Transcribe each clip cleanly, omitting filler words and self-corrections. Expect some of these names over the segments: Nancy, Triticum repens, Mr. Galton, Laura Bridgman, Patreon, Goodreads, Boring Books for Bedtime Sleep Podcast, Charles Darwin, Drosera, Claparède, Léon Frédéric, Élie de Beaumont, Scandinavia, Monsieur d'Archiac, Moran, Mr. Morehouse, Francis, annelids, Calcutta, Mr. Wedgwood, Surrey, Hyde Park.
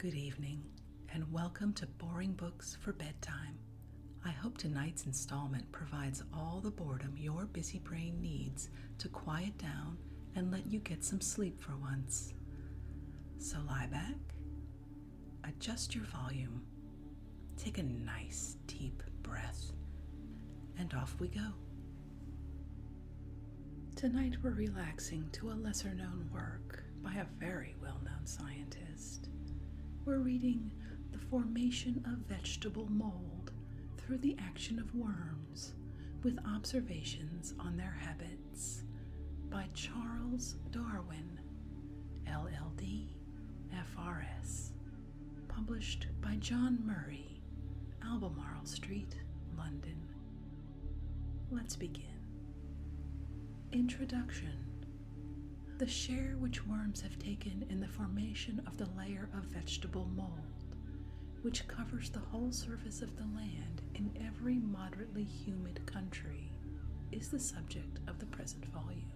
Good evening, and welcome to Boring Books for Bedtime. I hope tonight's installment provides all the boredom your busy brain needs to quiet down and let you get some sleep for once. So lie back, adjust your volume, take a nice deep breath, and off we go. Tonight we're relaxing to a lesser-known work by a very well-known scientist. We're reading The Formation of Vegetable Mold Through the Action of Worms, with Observations on Their Habits, by Charles Darwin, LLD, FRS, published by John Murray, Albemarle Street, London. Let's begin. Introduction. The share which worms have taken in the formation of the layer of vegetable mold, which covers the whole surface of the land in every moderately humid country, is the subject of the present volume.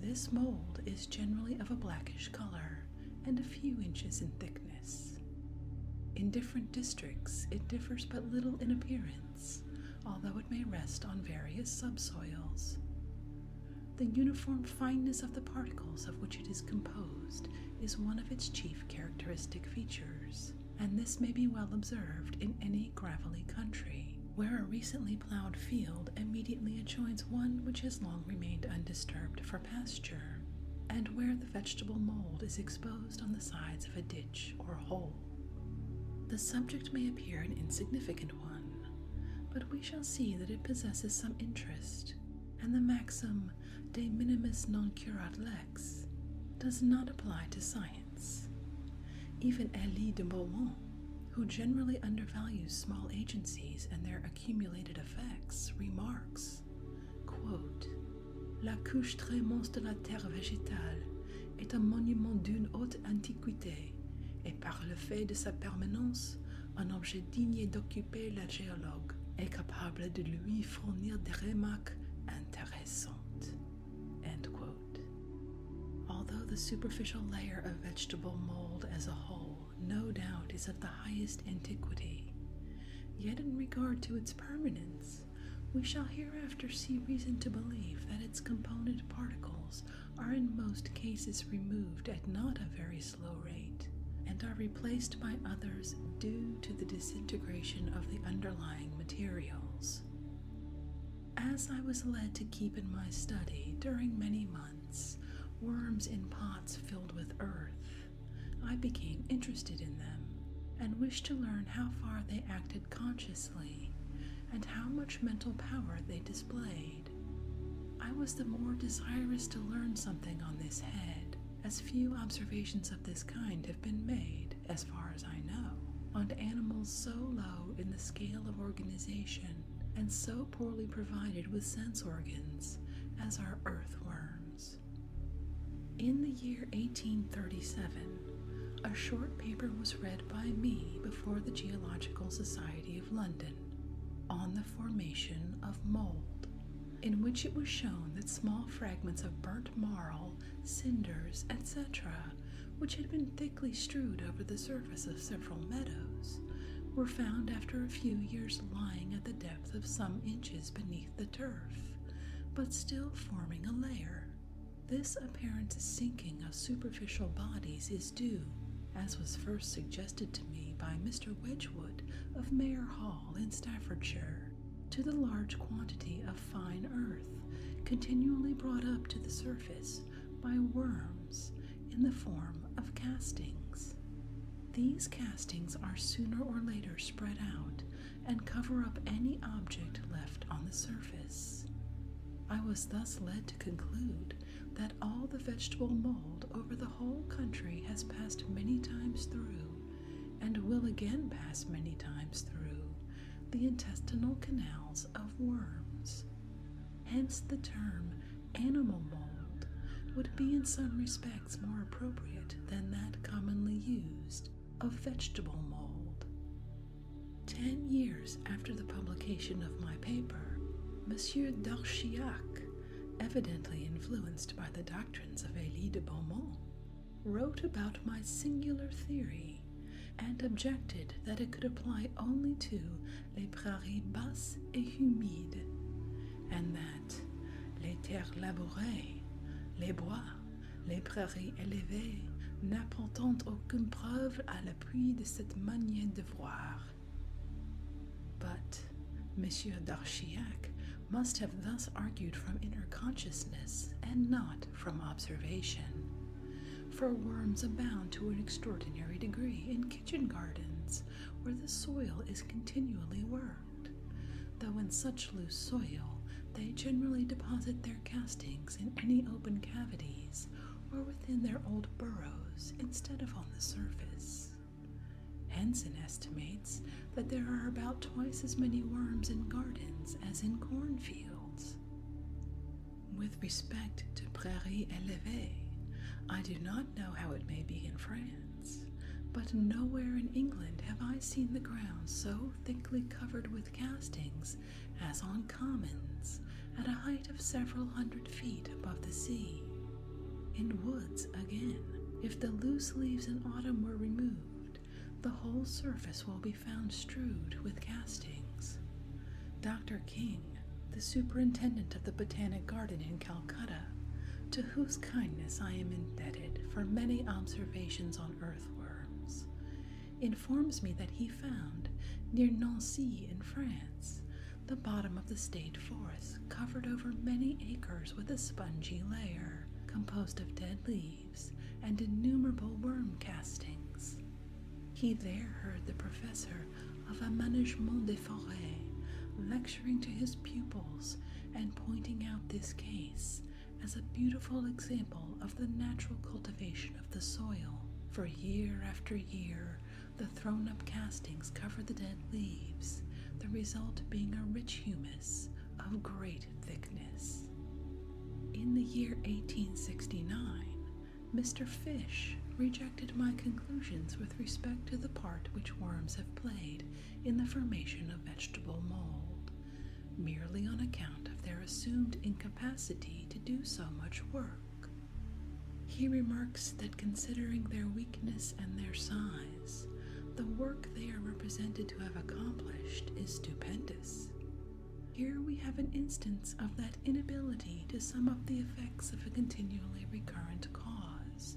This mold is generally of a blackish color and a few inches in thickness. In different districts, it differs but little in appearance, although it may rest on various subsoils. The uniform fineness of the particles of which it is composed is one of its chief characteristic features, and this may be well observed in any gravelly country, where a recently plowed field immediately adjoins one which has long remained undisturbed for pasture, and where the vegetable mold is exposed on the sides of a ditch or hole. The subject may appear an insignificant one, but we shall see that it possesses some interest, and the maxim de minimis non curat lex does not apply to science. Even Élie de Beaumont, who generally undervalues small agencies and their accumulated effects, remarks, quote, "La couche très mince de la terre végétale est un monument d'une haute antiquité, et par le fait de sa permanence, un objet digne d'occuper le géologue est capable de lui fournir des remarques intéressantes." Although the superficial layer of vegetable mold as a whole no doubt is of the highest antiquity, yet in regard to its permanence, we shall hereafter see reason to believe that its component particles are in most cases removed at not a very slow rate, and are replaced by others due to the disintegration of the underlying materials. As I was led to keep in my study during many months, worms in pots filled with earth, I became interested in them, and wished to learn how far they acted consciously, and how much mental power they displayed. I was the more desirous to learn something on this head, as few observations of this kind have been made, as far as I know, on animals so low in the scale of organization, and so poorly provided with sense organs, as are earthworms. In the year 1837, a short paper was read by me before the Geological Society of London on the formation of mold, in which it was shown that small fragments of burnt marl, cinders, etc., which had been thickly strewed over the surface of several meadows, were found after a few years lying at the depth of some inches beneath the turf, but still forming a layer. This apparent sinking of superficial bodies is due, as was first suggested to me by Mr. Wedgwood of Mayor Hall in Staffordshire, to the large quantity of fine earth continually brought up to the surface by worms in the form of castings. These castings are sooner or later spread out and cover up any object left on the surface. I was thus led to conclude that all the vegetable mold over the whole country has passed many times through, and will again pass many times through, the intestinal canals of worms. Hence the term animal mold would be in some respects more appropriate than that commonly used of vegetable mold. 10 years after the publication of my paper, Monsieur d'Archiac, evidently influenced by the doctrines of Élie de Beaumont, wrote about my singular theory and objected that it could apply only to les prairies basses et humides, and that les terres labourées, les bois, les prairies élevées n'apportant aucune preuve à l'appui de cette manière de voir. But Monsieur d'Archiac must have thus argued from inner consciousness and not from observation, for worms abound to an extraordinary degree in kitchen gardens where the soil is continually worked, though in such loose soil they generally deposit their castings in any open cavities or within their old burrows instead of on the surface. Henson estimates that there are about twice as many worms in gardens as in cornfields. With respect to prairies élevées, I do not know how it may be in France, but nowhere in England have I seen the ground so thickly covered with castings as on commons, at a height of several hundred feet above the sea. In woods, again, if the loose leaves in autumn were removed, the whole surface will be found strewed with castings. Dr. King, the superintendent of the Botanic Garden in Calcutta, to whose kindness I am indebted for many observations on earthworms, informs me that he found, near Nancy in France, the bottom of the state forest covered over many acres with a spongy layer, composed of dead leaves and innumerable worm castings. He there heard the professor of Aménagement des Forêts lecturing to his pupils and pointing out this case as a beautiful example of the natural cultivation of the soil. For year after year, the thrown-up castings cover the dead leaves, the result being a rich humus of great thickness. In the year 1869, Mr. Fish rejected my conclusions with respect to the part which worms have played in the formation of vegetable mold, merely on account of their assumed incapacity to do so much work. He remarks that considering their weakness and their size, the work they are represented to have accomplished is stupendous. Here we have an instance of that inability to sum up the effects of a continually recurrent cause,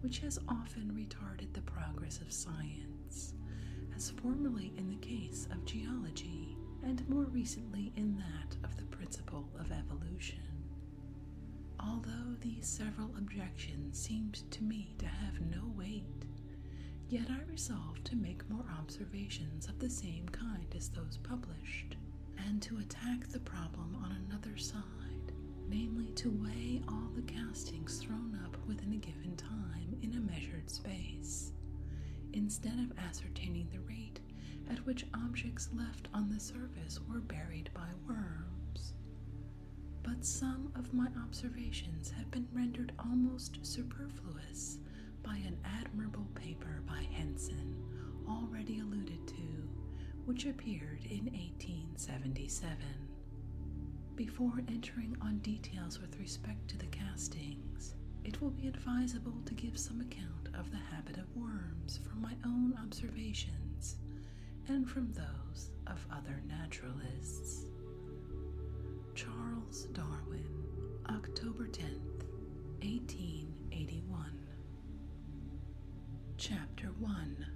which has often retarded the progress of science, as formerly in the case of geology, and more recently in that of the principle of evolution. Although these several objections seemed to me to have no weight, yet I resolved to make more observations of the same kind as those published, and to attack the problem on another side, namely to weigh all the castings thrown up within a given time in a measured space, instead of ascertaining the rate at which objects left on the surface were buried by worms. But some of my observations have been rendered almost superfluous by an admirable paper by Henson, already alluded to, which appeared in 1877. Before entering on details with respect to the castings, it will be advisable to give some account of the habit of worms from my own observations and from those of other naturalists. Charles Darwin, October 10th, 1881. Chapter 1.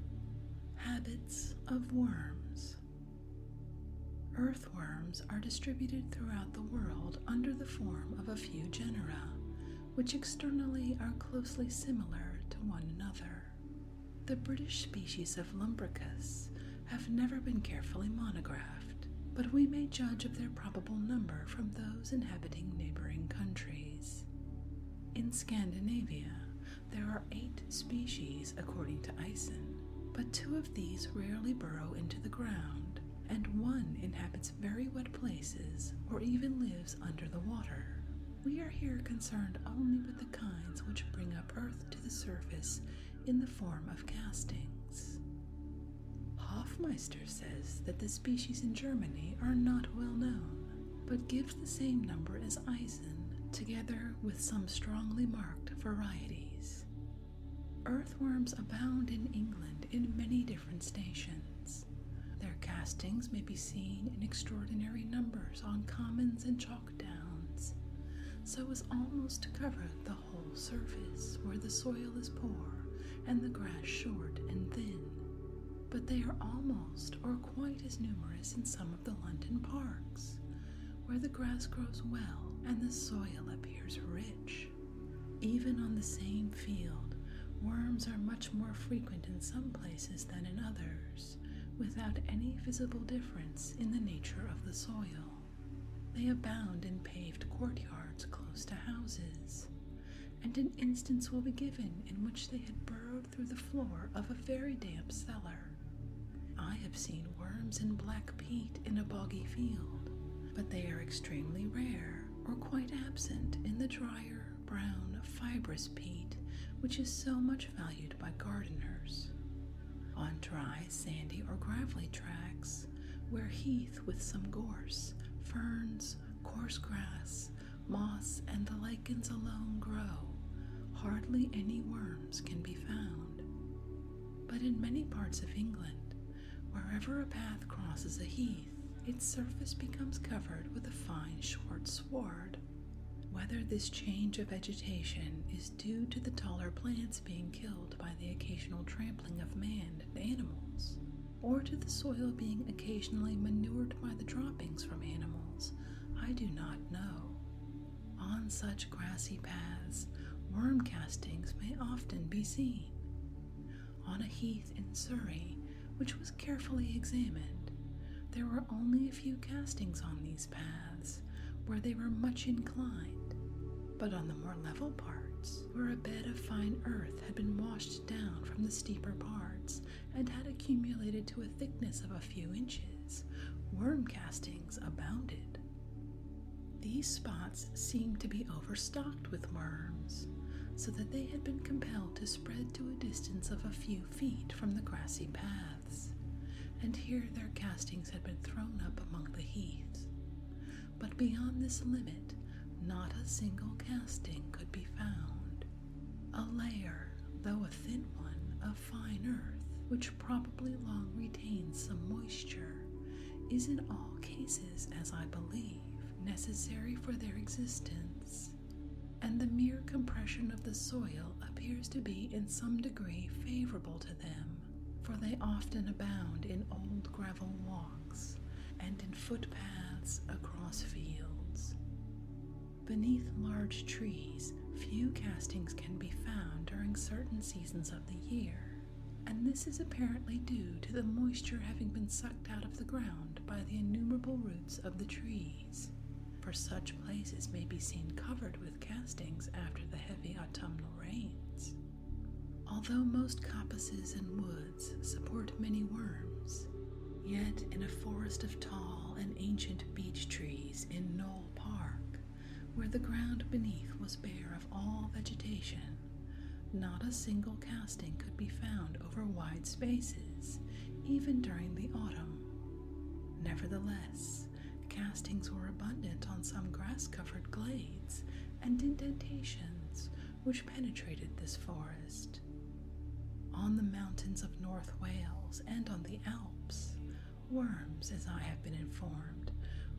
Habits of Worms. Earthworms are distributed throughout the world under the form of a few genera, which externally are closely similar to one another. The British species of Lumbricus have never been carefully monographed, but we may judge of their probable number from those inhabiting neighboring countries. In Scandinavia, there are 8 species according to Eisen, but 2 of these rarely burrow into the ground, and 1 inhabits very wet places or even lives under the water. We are here concerned only with the kinds which bring up earth to the surface in the form of castings. Hofmeister says that the species in Germany are not well known, but gives the same number as Eisen, together with some strongly marked varieties. earthworms abound in England in many different stations. Their castings may be seen in extraordinary numbers on commons and chalk downs, so as almost to cover the whole surface where the soil is poor and the grass short and thin. But they are almost or quite as numerous in some of the London parks, where the grass grows well and the soil appears rich. Even on the same field, worms are much more frequent in some places than in others, without any visible difference in the nature of the soil. They abound in paved courtyards close to houses, and an instance will be given in which they had burrowed through the floor of a very damp cellar. I have seen worms in black peat in a boggy field, but they are extremely rare or quite absent in the drier, brown, fibrous peat, which is so much valued by gardeners. On dry, sandy, or gravelly tracts, where heath with some gorse, ferns, coarse grass, moss, and the lichens alone grow, hardly any worms can be found. But in many parts of England, wherever a path crosses a heath, its surface becomes covered with a fine, short sward. Whether this change of vegetation is due to the taller plants being killed by the occasional trampling of man and animals, or to the soil being occasionally manured by the droppings from animals, I do not know. On such grassy paths, worm castings may often be seen. On a heath in Surrey, which was carefully examined, there were only a few castings on these paths, where they were much inclined, but on the more level parts, where a bed of fine earth had been washed down from the steeper parts and had accumulated to a thickness of a few inches, worm castings abounded. These spots seemed to be overstocked with worms, so that they had been compelled to spread to a distance of a few feet from the grassy paths, and here their castings had been thrown up among the heaths. But beyond this limit, not a single casting could be found. A layer, though a thin one, of fine earth, which probably long retains some moisture, is in all cases, as I believe, necessary for their existence, and the mere compression of the soil appears to be in some degree favorable to them, for they often abound in old gravel walks, and in footpaths across fields. Beneath large trees, few castings can be found during certain seasons of the year, and this is apparently due to the moisture having been sucked out of the ground by the innumerable roots of the trees, for such places may be seen covered with castings after the heavy autumnal rains. Although most coppices and woods support many worms, yet in a forest of tall and ancient beech trees in Knoll Park, where the ground beneath was bare of all vegetation, not a single casting could be found over wide spaces, even during the autumn. Nevertheless, castings were abundant on some grass-covered glades and indentations which penetrated this forest. On the mountains of North Wales and on the Alps, worms, as I have been informed,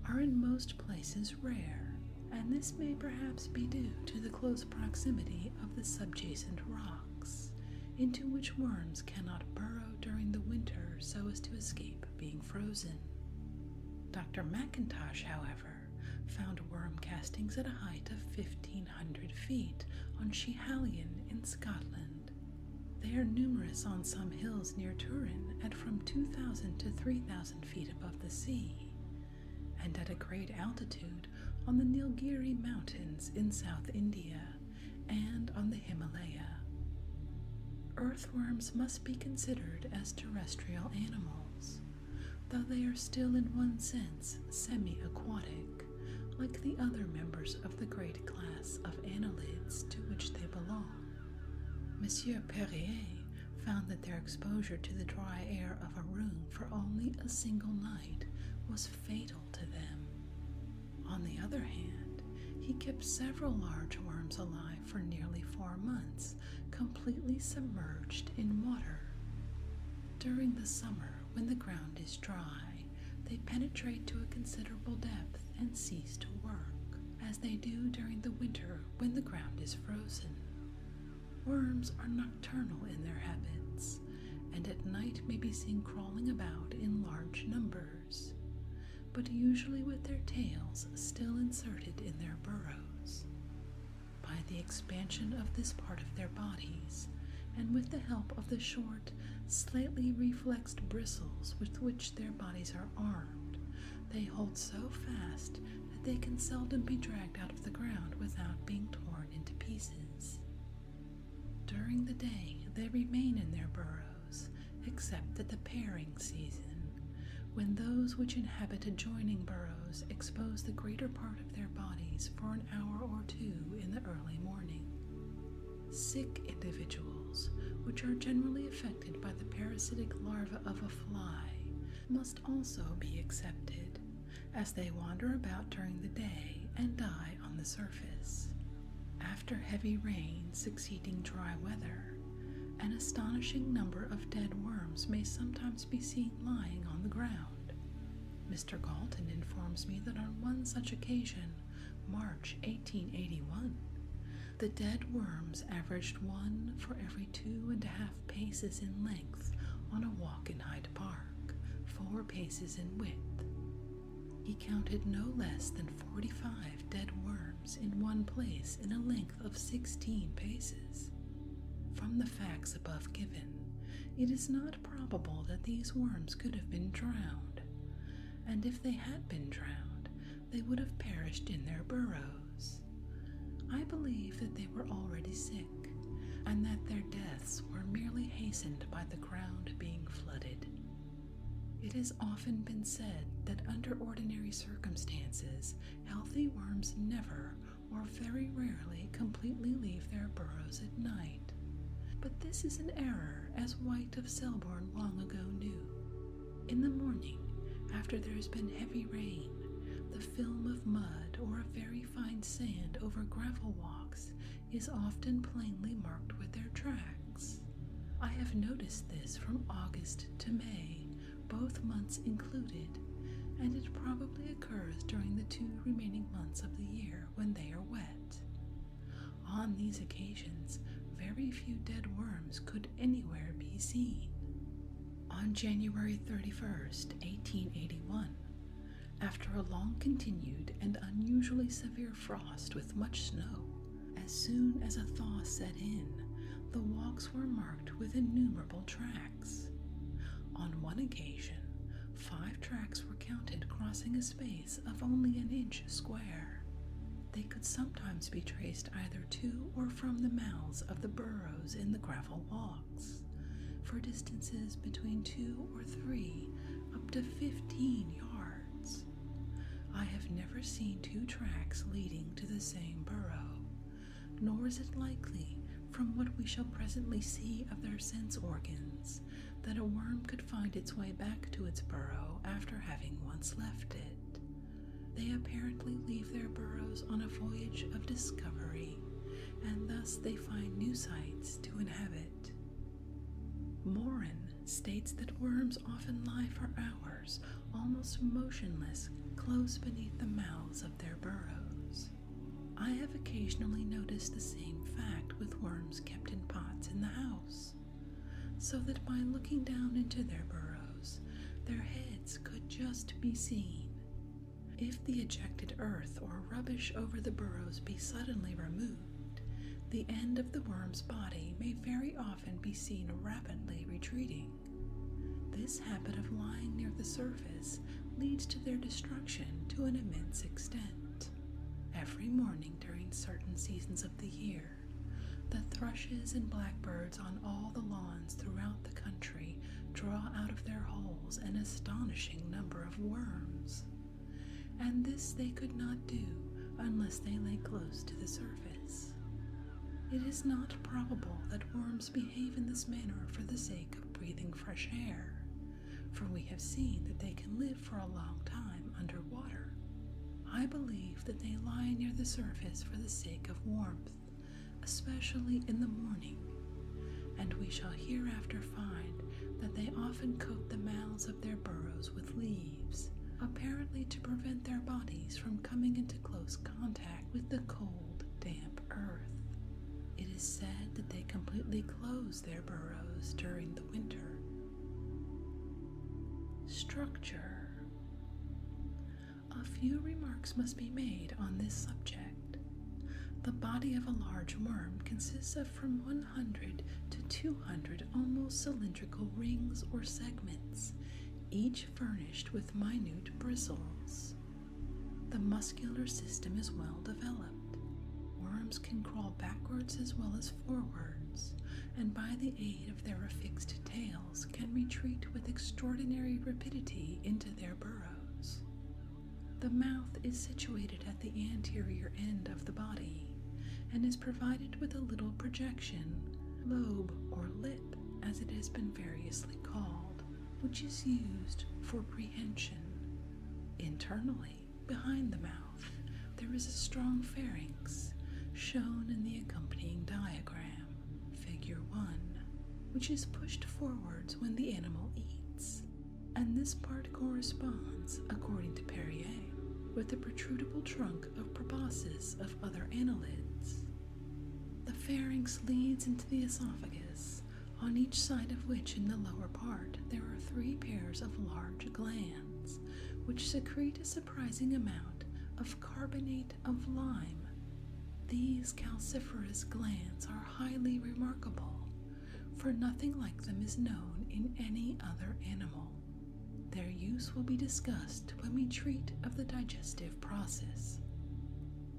are in most places rare, and this may perhaps be due to the close proximity of the subjacent rocks, into which worms cannot burrow during the winter so as to escape being frozen. Dr. McIntosh, however, found worm castings at a height of 1,500 feet on Schiehallion in Scotland. They are numerous on some hills near Turin at from 2,000 to 3,000 feet above the sea, and at a great altitude on the Nilgiri Mountains in South India and on the Himalaya. Earthworms must be considered as terrestrial animals, though they are still in one sense semi-aquatic, like the other members of the great class of annelids to which they belong. Monsieur Perrier found that their exposure to the dry air of a room for only a single night was fatal to them. On the other hand, he kept several large worms alive for nearly 4 months, completely completely submerged in water. During the summer, when the ground is dry, they penetrate to a considerable depth and cease to work, as they do during the winter when the ground is frozen. Worms are nocturnal in their habits, and at night may be seen crawling about in large numbers, but usually with their tails still inserted in their burrows. By the expansion of this part of their bodies, and with the help of the short, slightly reflexed bristles with which their bodies are armed, they hold so fast that they can seldom be dragged out of the ground without being torn into pieces. During the day, they remain in their burrows, except at the pairing season, when those which inhabit adjoining burrows expose the greater part of their bodies for an hour or two in the early morning. Sick individuals, which are generally affected by the parasitic larva of a fly, must also be excepted, as they wander about during the day and die on the surface. After heavy rain succeeding dry weather, an astonishing number of dead worms may sometimes be seen lying on the ground. Mr. Galton informs me that on one such occasion, March 1881, the dead worms averaged one for every 2.5 paces in length on a walk in Hyde Park, 4 paces in width. He counted no less than 45 dead worms in one place in a length of 16 paces. From the facts above given, it is not probable that these worms could have been drowned, and if they had been drowned, they would have perished in their burrows. I believe that they were already sick, and that their deaths were merely hastened by the ground being flooded. It has often been said that under ordinary circumstances, healthy worms never, or very rarely, completely leave their burrows at night. But this is an error, as White of Selborne long ago knew. In the morning, after there has been heavy rain, the film of mud or a very fine sand over gravel walks is often plainly marked with their tracks. I have noticed this from August to May, both months included, and it probably occurs during the 2 remaining months of the year when they are wet. On these occasions, very few dead worms could anywhere be seen. On January 31st, 1881, after a long-continued and unusually severe frost with much snow, as soon as a thaw set in, the walks were marked with innumerable tracks. On one occasion, 5 tracks were counted crossing a space of only an inch square. They could sometimes be traced either to or from the mouths of the burrows in the gravel walks, for distances between 2 or 3 up to 15 yards. I have never seen 2 tracks leading to the same burrow, nor is it likely, from what we shall presently see of their sense organs, that a worm could find its way back to its burrow after having once left it. They apparently leave their burrows on a voyage of discovery, and thus they find new sites to inhabit. Moran states that worms often lie for hours, almost motionless, close beneath the mouths of their burrows. I have occasionally noticed the same fact with worms kept in pots in the house, so that by looking down into their burrows, their heads could just be seen. If the ejected earth or rubbish over the burrows be suddenly removed, the end of the worm's body may very often be seen rapidly retreating. This habit of lying near the surface leads to their destruction to an immense extent. Every morning during certain seasons of the year, the thrushes and blackbirds on all the lawns throughout the country draw out of their holes an astonishing number of worms, and this they could not do unless they lay close to the surface. It is not probable that worms behave in this manner for the sake of breathing fresh air, for we have seen that they can live for a long time underwater. I believe that they lie near the surface for the sake of warmth, especially in the morning, we shall hereafter find that they often coat the mouths of their burrows with leaves, apparently to prevent their bodies from coming into close contact with the cold, damp earth. It is said that they completely close their burrows during the winter. Structure. A few remarks must be made on this subject. The body of a large worm consists of from 100 to 200 almost cylindrical rings or segments, each furnished with minute bristles. The muscular system is well developed. Worms can crawl backwards as well as forwards, and by the aid of their affixed tails can retreat with extraordinary rapidity into their burrows. The mouth is situated at the anterior end of the body and is provided with a little projection, lobe or lip as it has been variously called, which is used for prehension. Internally, behind the mouth, there is a strong pharynx, shown in the accompanying diagram, figure 1, which is pushed forwards when the animal eats, and this part corresponds, according to Perrier, with the protrudable trunk of proboscis of other annelids. The pharynx leads into the esophagus, on each side of which in the lower part there are 3 pairs of large glands, which secrete a surprising amount of carbonate of lime. These calciferous glands are highly remarkable, for nothing like them is known in any other animal. Their use will be discussed when we treat of the digestive process.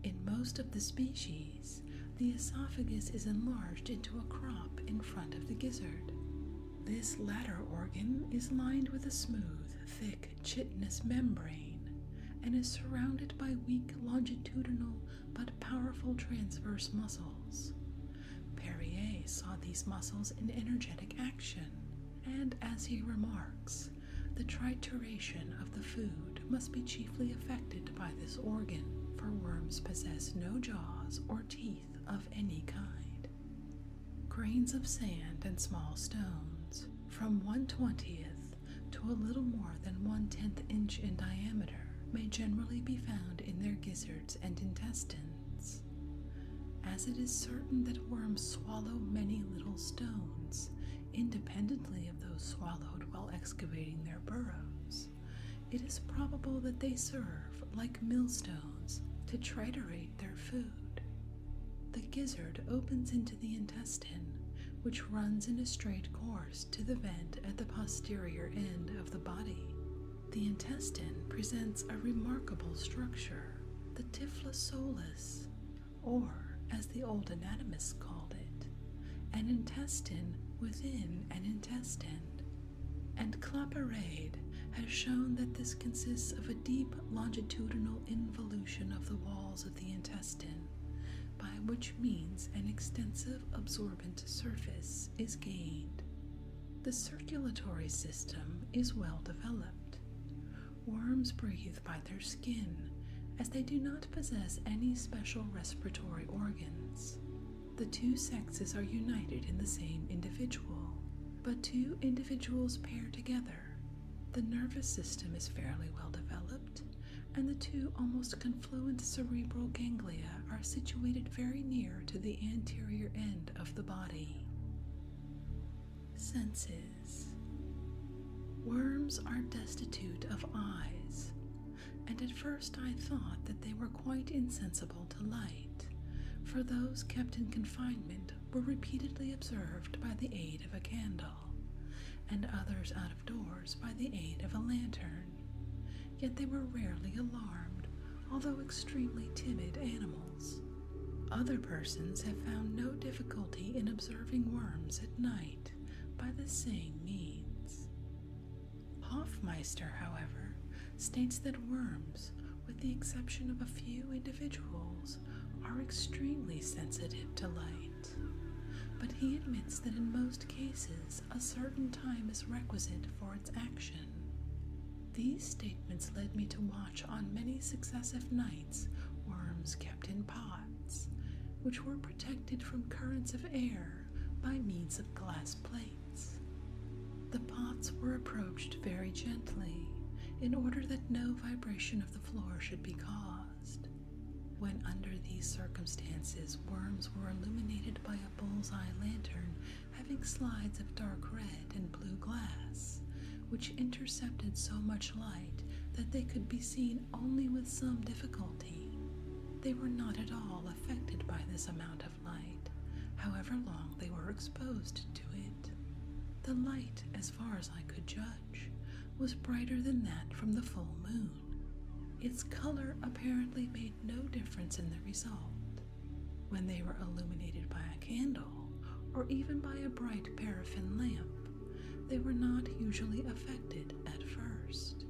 In most of the species, the esophagus is enlarged into a crop in front of the gizzard. This latter organ is lined with a smooth, thick, chitinous membrane and is surrounded by weak longitudinal but powerful transverse muscles. Perrier saw these muscles in energetic action, and as he remarks, the trituration of the food must be chiefly affected by this organ, for worms possess no jaws or teeth of any kind. Grains of sand and small stones, from 1/20th to a little more than 1/10 inch in diameter, may generally be found in their gizzards and intestines. As it is certain that worms swallow many little stones, independently of those swallowed while excavating their burrows, it is probable that they serve, like millstones, to triturate their food. The gizzard opens into the intestine, which runs in a straight course to the vent at the posterior end of the body. The intestine presents a remarkable structure, the Typhlo solus, or, as the old anatomists called it, an intestine within an intestine, and Claparède has shown that this consists of a deep longitudinal involution of the walls of the intestine, by which means an extensive absorbent surface is gained. The circulatory system is well developed. Worms breathe by their skin, as they do not possess any special respiratory organs. The 2 sexes are united in the same individual, but 2 individuals pair together. The nervous system is fairly well developed, and the 2 almost confluent cerebral ganglia are situated very near to the anterior end of the body. Senses. Worms are destitute of eyes, and at first I thought that they were quite insensible to light, for those kept in confinement were repeatedly observed by the aid of a candle, and others out of doors by the aid of a lantern. Yet they were rarely alarmed, although extremely timid animals. Other persons have found no difficulty in observing worms at night by the same means. Hofmeister, however, states that worms, with the exception of a few individuals, are extremely sensitive to light, but he admits that in most cases a certain time is requisite for its action. These statements led me to watch on many successive nights worms kept in pots, which were protected from currents of air by means of glass plates. The pots were approached very gently in order that no vibration of the floor should be caused. When under these circumstances, worms were illuminated by a bull's-eye lantern having slides of dark red and blue glass, which intercepted so much light that they could be seen only with some difficulty. They were not at all affected by this amount of light, however long they were exposed to it. The light, as far as I could judge, was brighter than that from the full moon. Its color apparently made no difference in the result. When they were illuminated by a candle, or even by a bright paraffin lamp, they were not usually affected at first,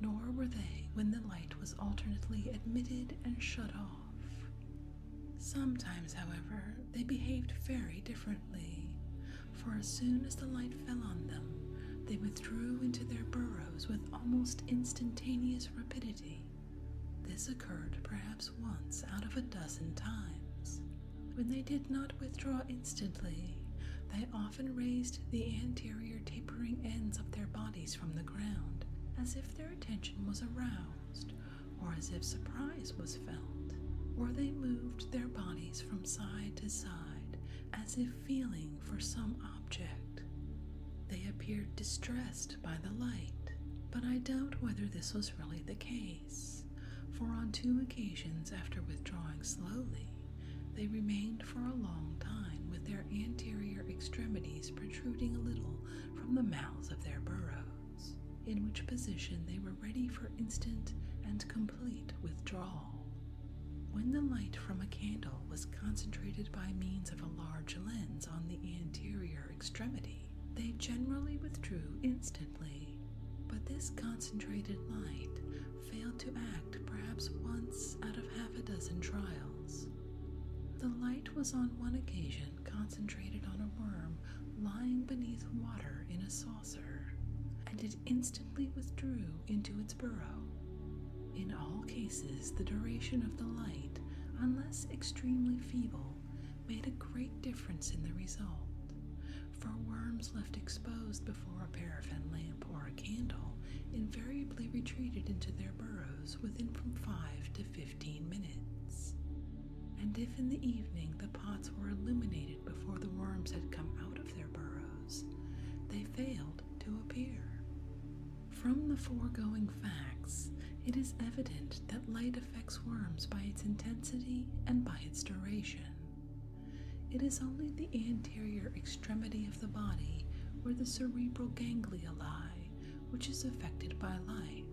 nor were they when the light was alternately admitted and shut off. Sometimes, however, they behaved very differently, for as soon as the light fell on them, they withdrew into their burrows with almost instantaneous rapidity. This occurred perhaps once out of a dozen times. When they did not withdraw instantly, they often raised the anterior tapering ends of their bodies from the ground, as if their attention was aroused, or as if surprise was felt, or they moved their bodies from side to side, as if feeling for some object. They appeared distressed by the light, but I doubt whether this was really the case, for on two occasions after withdrawing slowly, they remained for a long time with their anterior extremities protruding a little from the mouths of their burrows, in which position they were ready for instant and complete withdrawal. When the light from a candle was concentrated by means of a large lens on the anterior extremity, they generally withdrew instantly, but this concentrated light failed to act perhaps once out of half a dozen trials. The light was on one occasion concentrated on a worm lying beneath water in a saucer, and it instantly withdrew into its burrow. In all cases, the duration of the light, unless extremely feeble, made a great difference in the result. For worms left exposed before a paraffin lamp or a candle invariably retreated into their burrows within from 5 to 15 minutes. And if in the evening the pots were illuminated before the worms had come out of their burrows, they failed to appear. From the foregoing facts, it is evident that light affects worms by its intensity and by its duration. It is only the anterior extremity of the body where the cerebral ganglia lie, which is affected by light,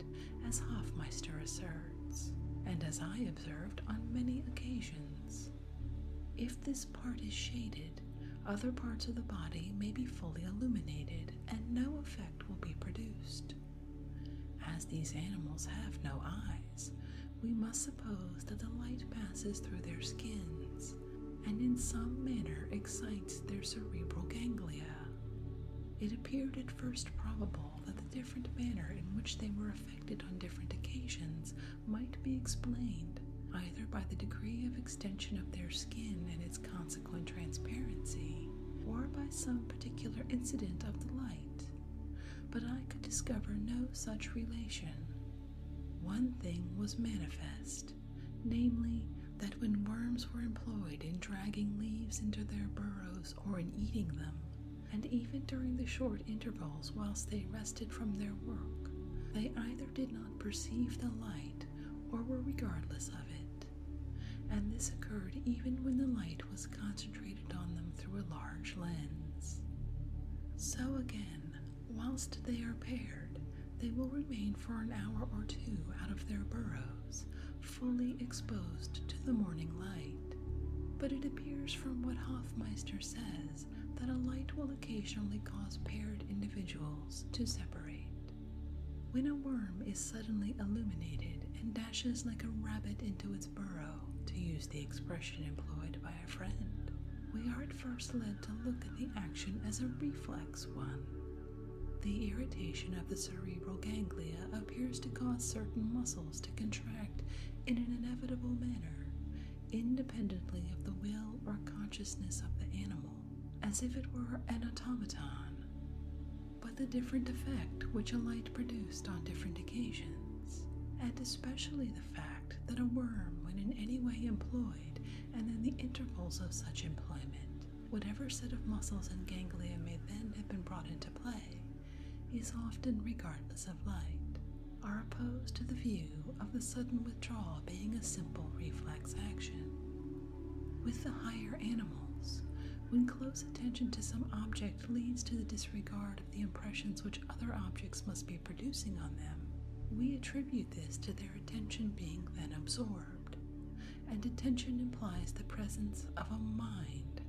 as Hofmeister asserts, and as I observed on many occasions. If this part is shaded, other parts of the body may be fully illuminated, and no effect will be produced. As these animals have no eyes, we must suppose that the light passes through their skins, and in some manner excites their cerebral ganglia. It appeared at first probable that the different manner in which they were affected on different occasions might be explained, either by the degree of extension of their skin and its consequent transparency, or by some particular incident of the light. But I could discover no such relation. One thing was manifest, namely, that when worms were employed in dragging leaves into their burrows or in eating them, and even during the short intervals whilst they rested from their work, they either did not perceive the light or were regardless of it. And this occurred even when the light was concentrated on them through a large lens. So again, whilst they are paired, they will remain for an hour or two out of their burrows, fully exposed to the morning light, but it appears from what Hofmeister says that a light will occasionally cause paired individuals to separate. When a worm is suddenly illuminated and dashes like a rabbit into its burrow, to use the expression employed by a friend, we are at first led to look at the action as a reflex one. The irritation of the cerebral ganglia appears to cause certain muscles to contract in an inevitable manner, independently of the will or consciousness of the animal, as if it were an automaton, but the different effect which a light produced on different occasions, and especially the fact that a worm, when in any way employed, and in the intervals of such employment, whatever set of muscles and ganglia may then have been brought into play, is often regardless of light, are opposed to the view of the sudden withdrawal being a simple reflex action. With the higher animals, when close attention to some object leads to the disregard of the impressions which other objects must be producing on them, we attribute this to their attention being then absorbed, and attention implies the presence of a mind.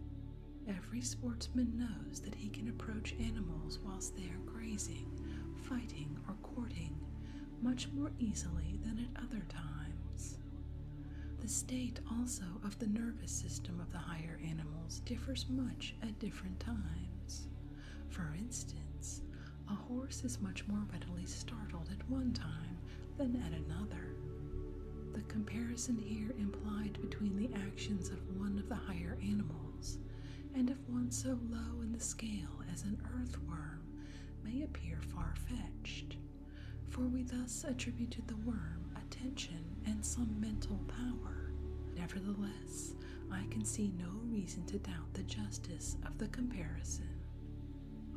Every sportsman knows that he can approach animals whilst they are grazing, fighting, or courting much more easily than at other times. The state also of the nervous system of the higher animals differs much at different times. For instance, a horse is much more readily startled at one time than at another. The comparison here implied between the actions of one of the higher animals and of one so low in the scale as an earthworm may appear far-fetched, for we thus attribute to the worm attention and some mental power. Nevertheless, I can see no reason to doubt the justice of the comparison.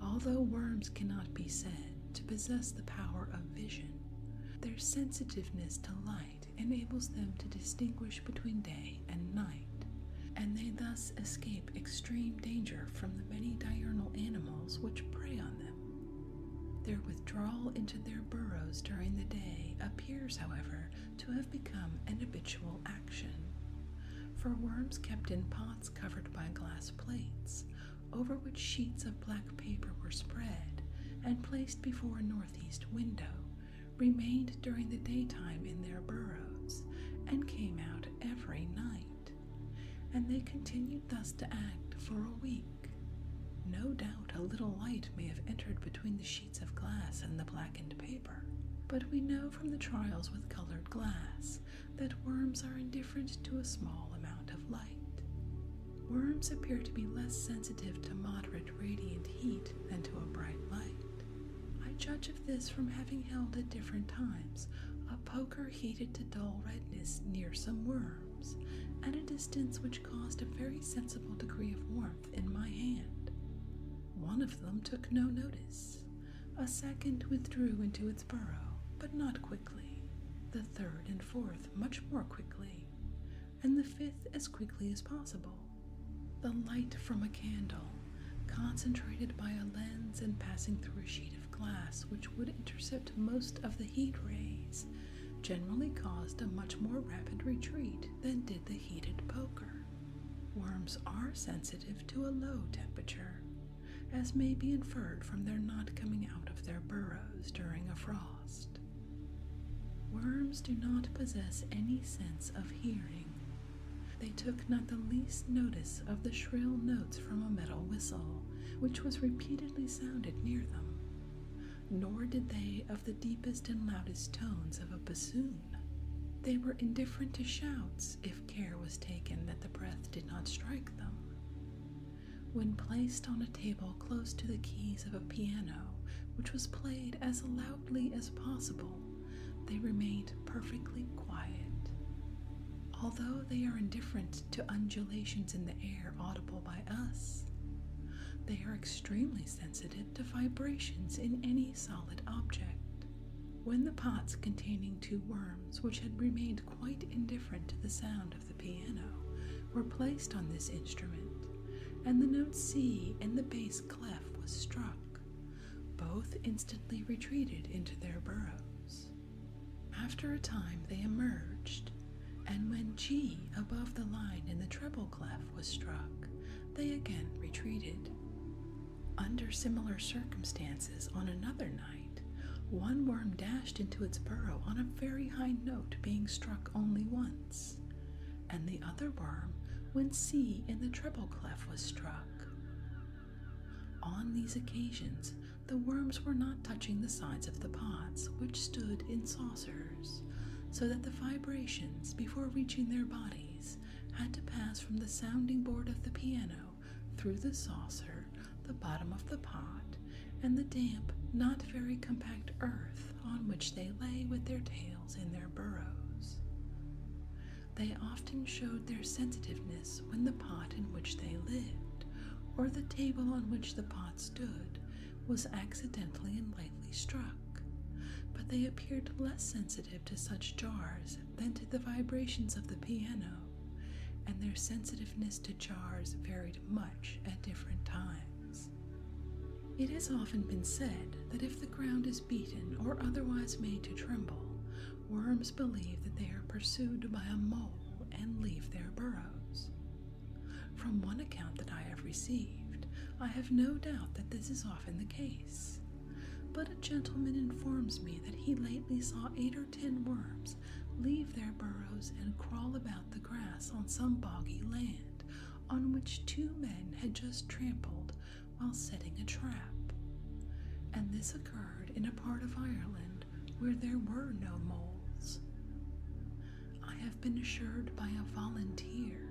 Although worms cannot be said to possess the power of vision, their sensitiveness to light enables them to distinguish between day and night, and they thus escape extreme danger from the many diurnal animals which prey on them. Their withdrawal into their burrows during the day appears, however, to have become an habitual action. For worms kept in pots covered by glass plates, over which sheets of black paper were spread and placed before a northeast window, remained during the daytime in their burrows, and came out every night. And they continued thus to act for a week. No doubt a little light may have entered between the sheets of glass and the blackened paper, but we know from the trials with colored glass that worms are indifferent to a small amount of light. Worms appear to be less sensitive to moderate radiant heat than to a bright light. I judge of this from having held at different times a poker heated to dull redness near some worms, at a distance which caused a very sensible degree of warmth in my hand. One of them took no notice. A second withdrew into its burrow, but not quickly. The third and fourth much more quickly, and the fifth as quickly as possible. The light from a candle, concentrated by a lens and passing through a sheet of glass which would intercept most of the heat rays, generally caused a much more rapid retreat than did the heated poker. Worms are sensitive to a low temperature, as may be inferred from their not coming out of their burrows during a frost. Worms do not possess any sense of hearing. They took not the least notice of the shrill notes from a metal whistle, which was repeatedly sounded near them, nor did they of the deepest and loudest tones of a bassoon. They were indifferent to shouts if care was taken that the breath did not strike them. When placed on a table close to the keys of a piano, which was played as loudly as possible, they remained perfectly quiet. Although they are indifferent to undulations in the air audible by us, they are extremely sensitive to vibrations in any solid object. When the pots containing two worms, which had remained quite indifferent to the sound of the piano, were placed on this instrument, and the note C in the bass clef was struck, both instantly retreated into their burrows. After a time they emerged, and when G above the line in the treble clef was struck, they again retreated. Under similar circumstances, on another night, one worm dashed into its burrow on a very high note being struck only once, and the other worm when C in the treble clef was struck. On these occasions, the worms were not touching the sides of the pots, which stood in saucers, so that the vibrations, before reaching their bodies, had to pass from the sounding board of the piano through the saucer, the bottom of the pot, and the damp, not very compact earth on which they lay with their tails in their burrows. They often showed their sensitiveness when the pot in which they lived, or the table on which the pot stood, was accidentally and lightly struck, but they appeared less sensitive to such jars than to the vibrations of the piano, and their sensitiveness to jars varied much at different times. It has often been said that if the ground is beaten or otherwise made to tremble, worms believe that they are pursued by a mole and leave their burrows. From one account that I have received, I have no doubt that this is often the case. But a gentleman informs me that he lately saw 8 or 10 worms leave their burrows and crawl about the grass on some boggy land, on which 2 men had just trampled while setting a trap. And this occurred in a part of Ireland where there were no moles. I have been assured by a volunteer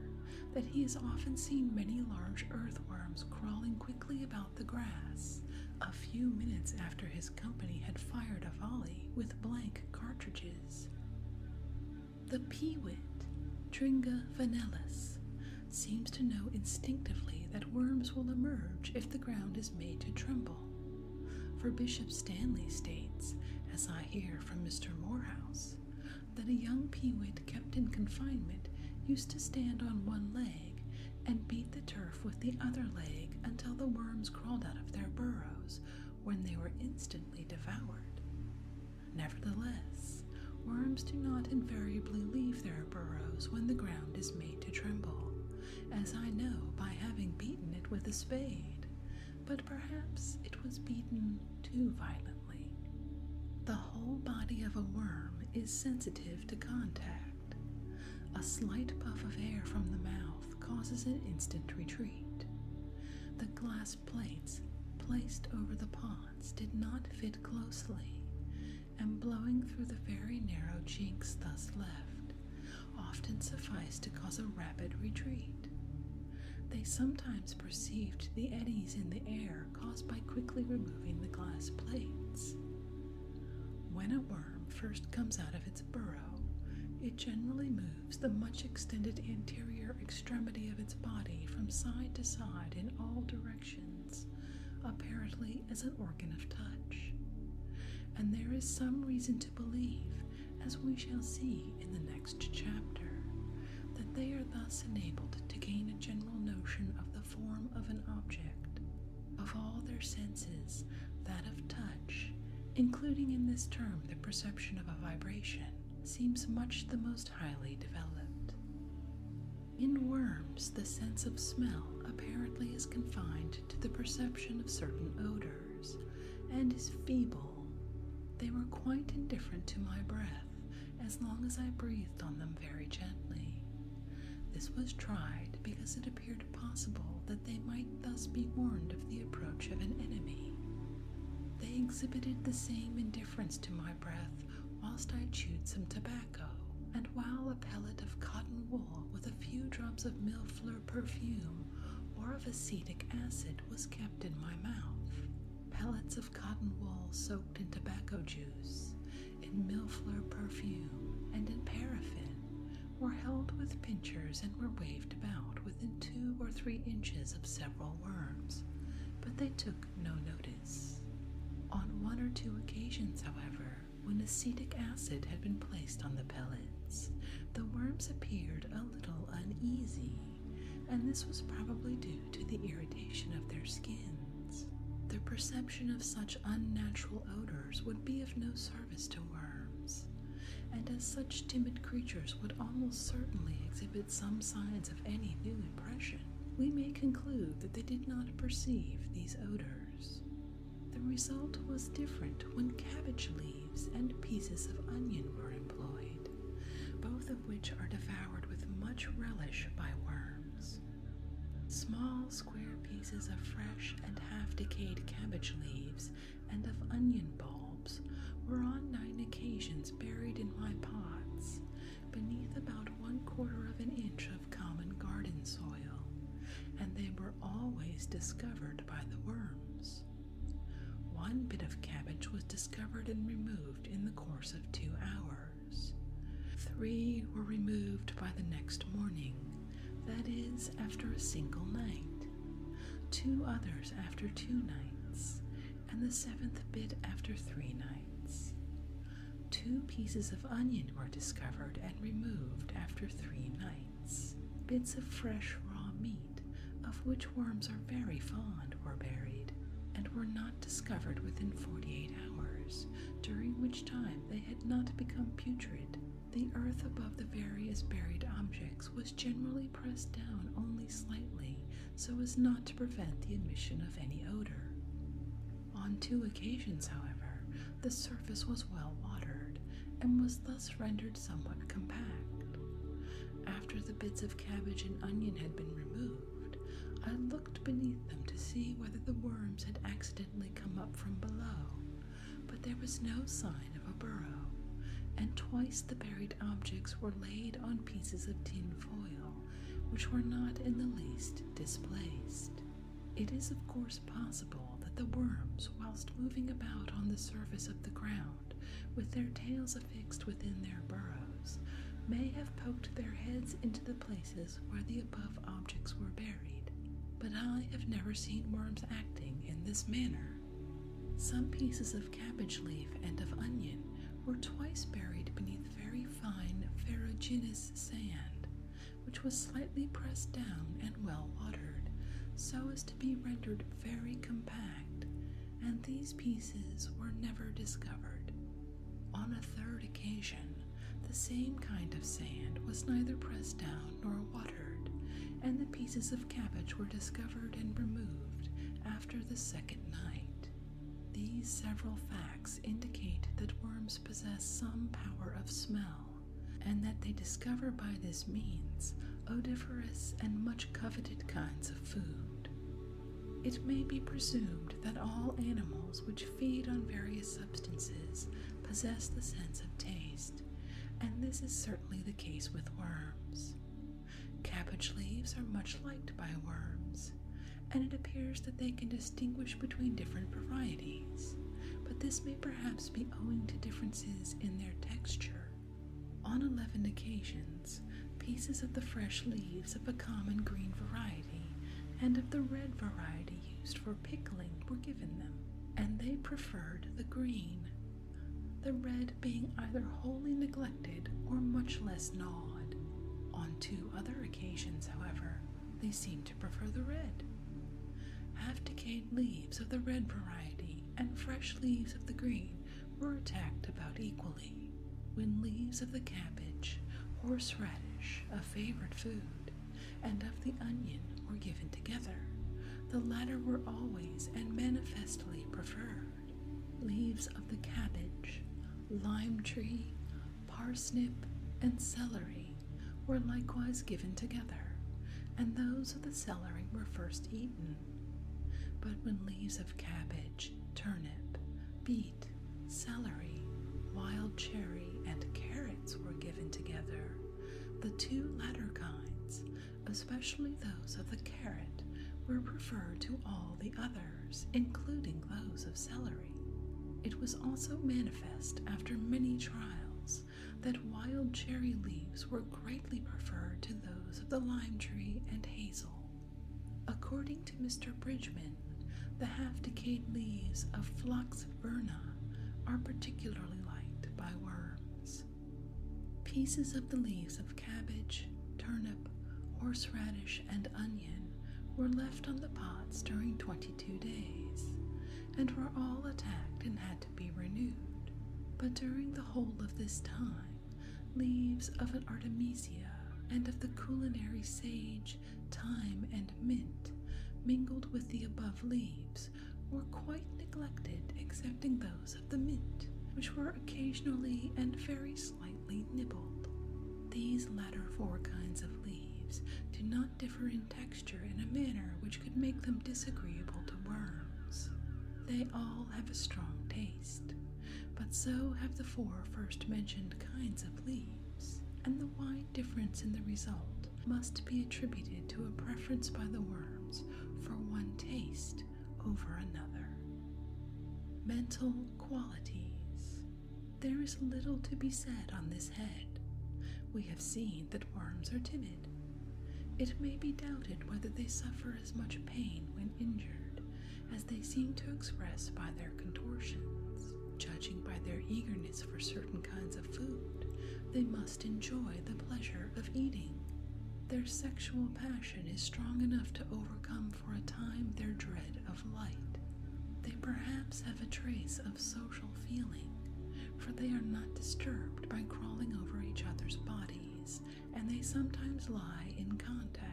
that he has often seen many large earthworms crawling quickly about the grass, a few minutes after his company had fired a volley with blank cartridges. The peewit, Tringa vanellus, seems to know instinctively that worms will emerge if the ground is made to tremble, for Bishop Stanley states, as I hear from Mr. Morehouse, that a young peewit kept in confinement used to stand on one leg and beat the turf with the other leg until the worms crawled out of their burrows, when they were instantly devoured. Nevertheless, worms do not invariably leave their burrows when the ground is made to tremble, as I know by having beaten it with a spade, but perhaps it was beaten too violently. The whole body of a worm is sensitive to contact. A slight puff of air from the mouth causes an instant retreat. The glass plates placed over the pots did not fit closely, and blowing through the very narrow chinks thus left, often sufficed to cause a rapid retreat. They sometimes perceived the eddies in the air caused by quickly removing the glass plates. When a worm first comes out of its burrow, it generally moves the much extended anterior extremity of its body from side to side in all directions, apparently as an organ of touch. And there is some reason to believe, as we shall see in the next chapter, that they are thus enabled to gain a general notion of the form of an object. Of all their senses, that of touch, including in this term the perception of a vibration, seems much the most highly developed. In worms, the sense of smell apparently is confined to the perception of certain odors, and is feeble. They were quite indifferent to my breath, as long as I breathed on them very gently. This was tried because it appeared possible that they might thus be warned of the approach of an enemy. They exhibited the same indifference to my breath whilst I chewed some tobacco, and while a pellet of cotton wool with a few drops of millefleur perfume or of acetic acid was kept in my mouth. Pellets of cotton wool soaked in tobacco juice, in millefleur perfume, and in paraffin were held with pincers and were waved about within 2 or 3 inches of several worms, but they took no notice. On 1 or 2 occasions, however, when acetic acid had been placed on the pellets, the worms appeared a little uneasy, and this was probably due to the irritation of their skins. The perception of such unnatural odors would be of no service to worms, and as such timid creatures would almost certainly exhibit some signs of any new impression, we may conclude that they did not perceive these odors. The result was different when cabbage leaves and pieces of onion were employed, both of which are devoured with much relish by worms. Small square pieces of fresh and half-decayed cabbage leaves and of onion bulbs were on 9 occasions buried in my pots, beneath about 1/4 of an inch of common garden soil, and they were always discovered by the worms. One bit of cabbage was discovered and removed in the course of 2 hours. 3 were removed by the next morning, that is, after a single night, 2 others after 2 nights, and the 7th bit after 3 nights. 2 pieces of onion were discovered and removed after 3 nights. Bits of fresh raw meat, of which worms are very fond, were buried, and were not discovered within 48 hours, during which time they had not become putrid. The earth above the various buried objects was generally pressed down only slightly, so as not to prevent the admission of any odor. On 2 occasions, however, the surface was well watered, and was thus rendered somewhat compact. After the bits of cabbage and onion had been removed, I looked beneath them to see whether the worms had accidentally come up from below, but there was no sign of a burrow, and twice the buried objects were laid on pieces of tin foil, which were not in the least displaced. It is of course possible that the worms, whilst moving about on the surface of the ground, with their tails affixed within their burrows, may have poked their heads into the places where the above objects were buried, but I have never seen worms acting in this manner. Some pieces of cabbage leaf and of onion were twice buried beneath very fine ferruginous sand, which was slightly pressed down and well watered, so as to be rendered very compact, and these pieces were never discovered. On a 3rd occasion, the same kind of sand was neither pressed down nor watered, and the pieces of cabbage were discovered and removed after the 2nd night. These several facts indicate that worms possess some power of smell, and that they discover by this means odoriferous and much coveted kinds of food. It may be presumed that all animals which feed on various substances possess the sense of taste, and this is certainly the case with worms. Cabbage leaves are much liked by worms, and it appears that they can distinguish between different varieties, but this may perhaps be owing to differences in their texture. On 11 occasions, pieces of the fresh leaves of a common green variety and of the red variety used for pickling were given them, and they preferred the green, the red being either wholly neglected or much less gnawed. On 2 other occasions, however, they seemed to prefer the red. Half-decayed leaves of the red variety and fresh leaves of the green were attacked about equally. When leaves of the cabbage, horseradish, a favorite food, and of the onion were given together, the latter were always and manifestly preferred. Leaves of the cabbage, lime tree, parsnip, and celery were likewise given together, and those of the celery were first eaten. But when leaves of cabbage, turnip, beet, celery, wild cherry, and carrots were given together, the 2 latter kinds, especially those of the carrot, were preferred to all the others, including those of celery. It was also manifest after many trials that wild cherry leaves were greatly preferred to those of the lime tree and hazel. According to Mr. Bridgman, the half-decayed leaves of Phlox verna are particularly liked by worms. Pieces of the leaves of cabbage, turnip, horseradish, and onion were left on the pots during 22 days, and were all attacked and had to be renewed. But during the whole of this time, leaves of an artemisia and of the culinary sage, thyme, and mint, mingled with the above leaves, were quite neglected excepting those of the mint, which were occasionally and very slightly nibbled. These latter 4 kinds of leaves do not differ in texture in a manner which could make them disagreeable to worms. They all have a strong taste, but so have the 4 first mentioned kinds of leaves, and the wide difference in the result must be attributed to a preference by the worms for one taste over another. Mental qualities. There is little to be said on this head. We have seen that worms are timid. It may be doubted whether they suffer as much pain when injured as they seem to express by their contortions. Judging by their eagerness for certain kinds of food, they must enjoy the pleasure of eating. Their sexual passion is strong enough to overcome for a time their dread of light. They perhaps have a trace of social feeling, for they are not disturbed by crawling over each other's bodies, and they sometimes lie in contact.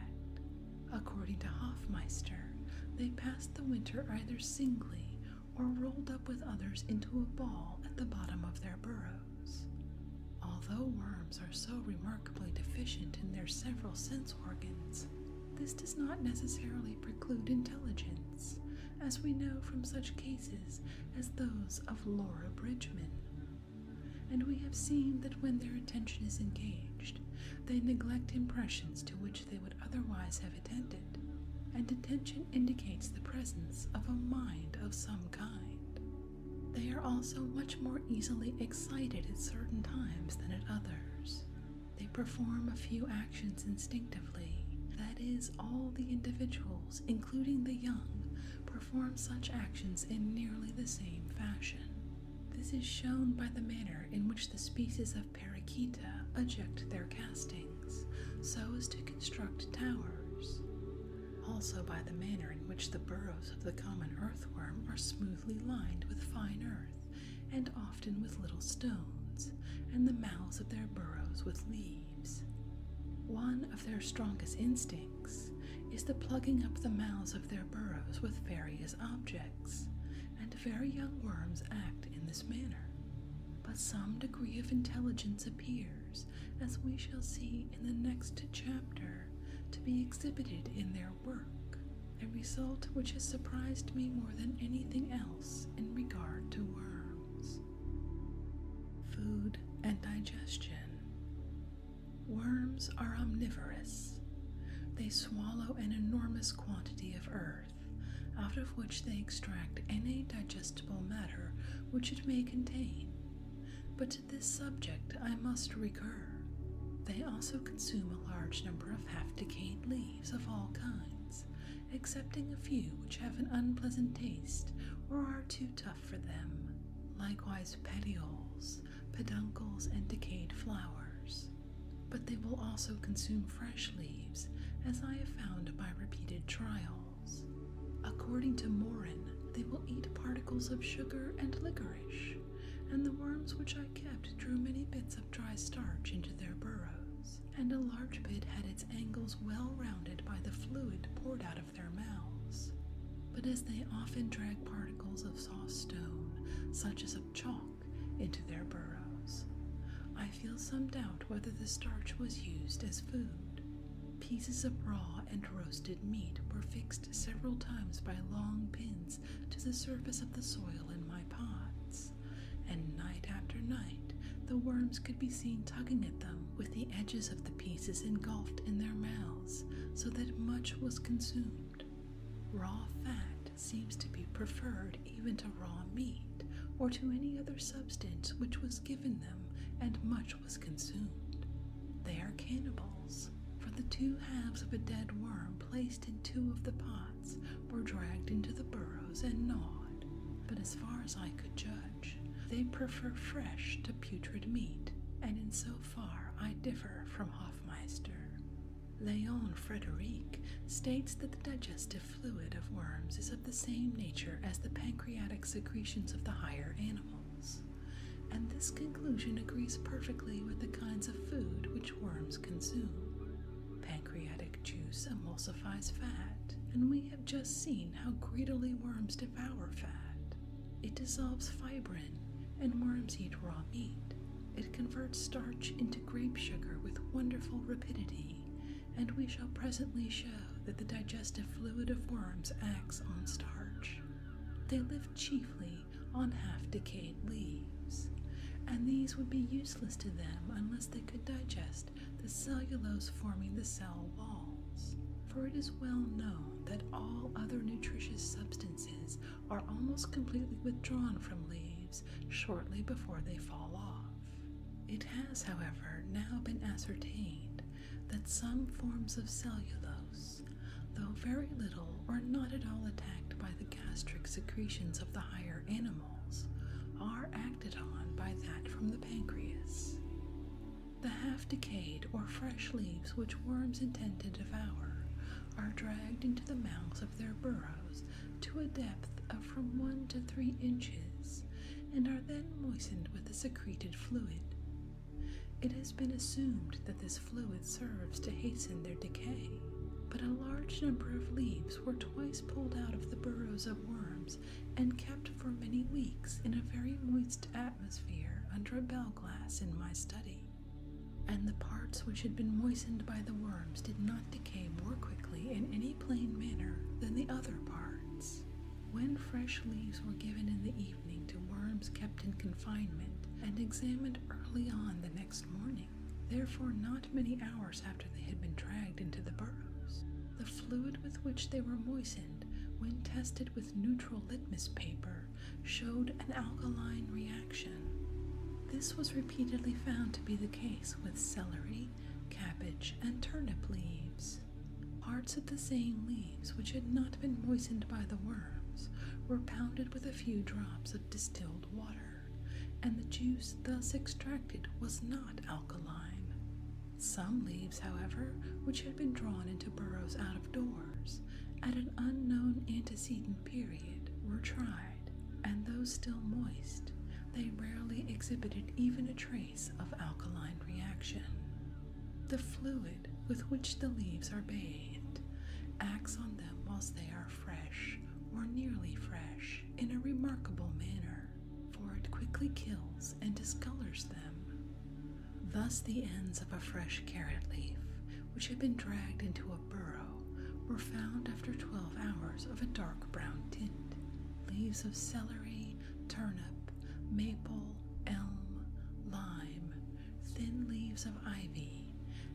According to Hofmeister, they passed the winter either singly or rolled up with others into a ball at the bottom of their burrows. Although worms are so remarkably deficient in their several sense organs, this does not necessarily preclude intelligence, as we know from such cases as those of Laura Bridgman. And we have seen that when their attention is engaged, they neglect impressions to which they would otherwise have attended. And attention indicates the presence of a mind of some kind. They are also much more easily excited at certain times than at others. They perform a few actions instinctively, that is, all the individuals, including the young, perform such actions in nearly the same fashion. This is shown by the manner in which the species of Perichita eject their castings, so as to construct towers. Also by the manner in which the burrows of the common earthworm are smoothly lined with fine earth, and often with little stones, and the mouths of their burrows with leaves. One of their strongest instincts is the plugging up the mouths of their burrows with various objects, and very young worms act in this manner. But some degree of intelligence appears, as we shall see in the next chapter, to be exhibited in their work, a result which has surprised me more than anything else in regard to worms. Food and digestion. Worms are omnivorous. They swallow an enormous quantity of earth, out of which they extract any digestible matter which it may contain. But to this subject I must recur. They also consume a large number of half-decayed leaves of all kinds, excepting a few which have an unpleasant taste or are too tough for them. Likewise petioles, peduncles, and decayed flowers. But they will also consume fresh leaves, as I have found by repeated trials. According to Moran, they will eat particles of sugar and licorice, and the worms which I kept drew many bits of dry starch into their burrows, and a large bit had its angles well rounded by the fluid poured out of their mouths. But as they often drag particles of soft stone, such as of chalk, into their burrows, I feel some doubt whether the starch was used as food. Pieces of raw and roasted meat were fixed several times by long pins to the surface of the soil in my pots, and night after night the worms could be seen tugging at them with the edges of the pieces engulfed in their mouths, so that much was consumed. Raw fat seems to be preferred even to raw meat, or to any other substance which was given them, and much was consumed. They are cannibals, for the two halves of a dead worm placed in two of the pots were dragged into the burrows and gnawed, but as far as I could judge, they prefer fresh to putrid meat, and in so far I differ from Hofmeister. Léon Frédéric states that the digestive fluid of worms is of the same nature as the pancreatic secretions of the higher animals, and this conclusion agrees perfectly with the kinds of food which worms consume. Pancreatic juice emulsifies fat, and we have just seen how greedily worms devour fat. It dissolves fibrin, and worms eat raw meat. It converts starch into grape sugar with wonderful rapidity, and we shall presently show that the digestive fluid of worms acts on starch. They live chiefly on half-decayed leaves, and these would be useless to them unless they could digest the cellulose forming the cell walls. For it is well known that all other nutritious substances are almost completely withdrawn from leaves shortly before they fall off. It has, however, now been ascertained that some forms of cellulose, though very little or not at all attacked by the gastric secretions of the higher animals, are acted on by that from the pancreas. The half-decayed or fresh leaves which worms intend to devour are dragged into the mouths of their burrows to a depth of from 1 to 3 inches, and are then moistened with the secreted fluid. It has been assumed that this fluid serves to hasten their decay, but a large number of leaves were twice pulled out of the burrows of worms and kept for many weeks in a very moist atmosphere under a bell glass in my study. And the parts which had been moistened by the worms did not decay more quickly in any plain manner than the other parts. When fresh leaves were given in the evening to worms kept in confinement and examined early on the next morning, therefore not many hours after they had been dragged into the burrows, the fluid with which they were moistened, when tested with neutral litmus paper, showed an alkaline reaction. This was repeatedly found to be the case with celery, cabbage, and turnip leaves. Parts of the same leaves which had not been moistened by the worm were pounded with a few drops of distilled water, and the juice thus extracted was not alkaline. Some leaves, however, which had been drawn into burrows out of doors at an unknown antecedent period, were tried, and though still moist, they rarely exhibited even a trace of alkaline reaction. The fluid with which the leaves are bathed acts on them whilst they are fresh, or nearly fresh, in a remarkable manner, for it quickly kills and discolors them. Thus the ends of a fresh carrot leaf, which had been dragged into a burrow, were found after 12 hours of a dark brown tint. Leaves of celery, turnip, maple, elm, lime, thin leaves of ivy,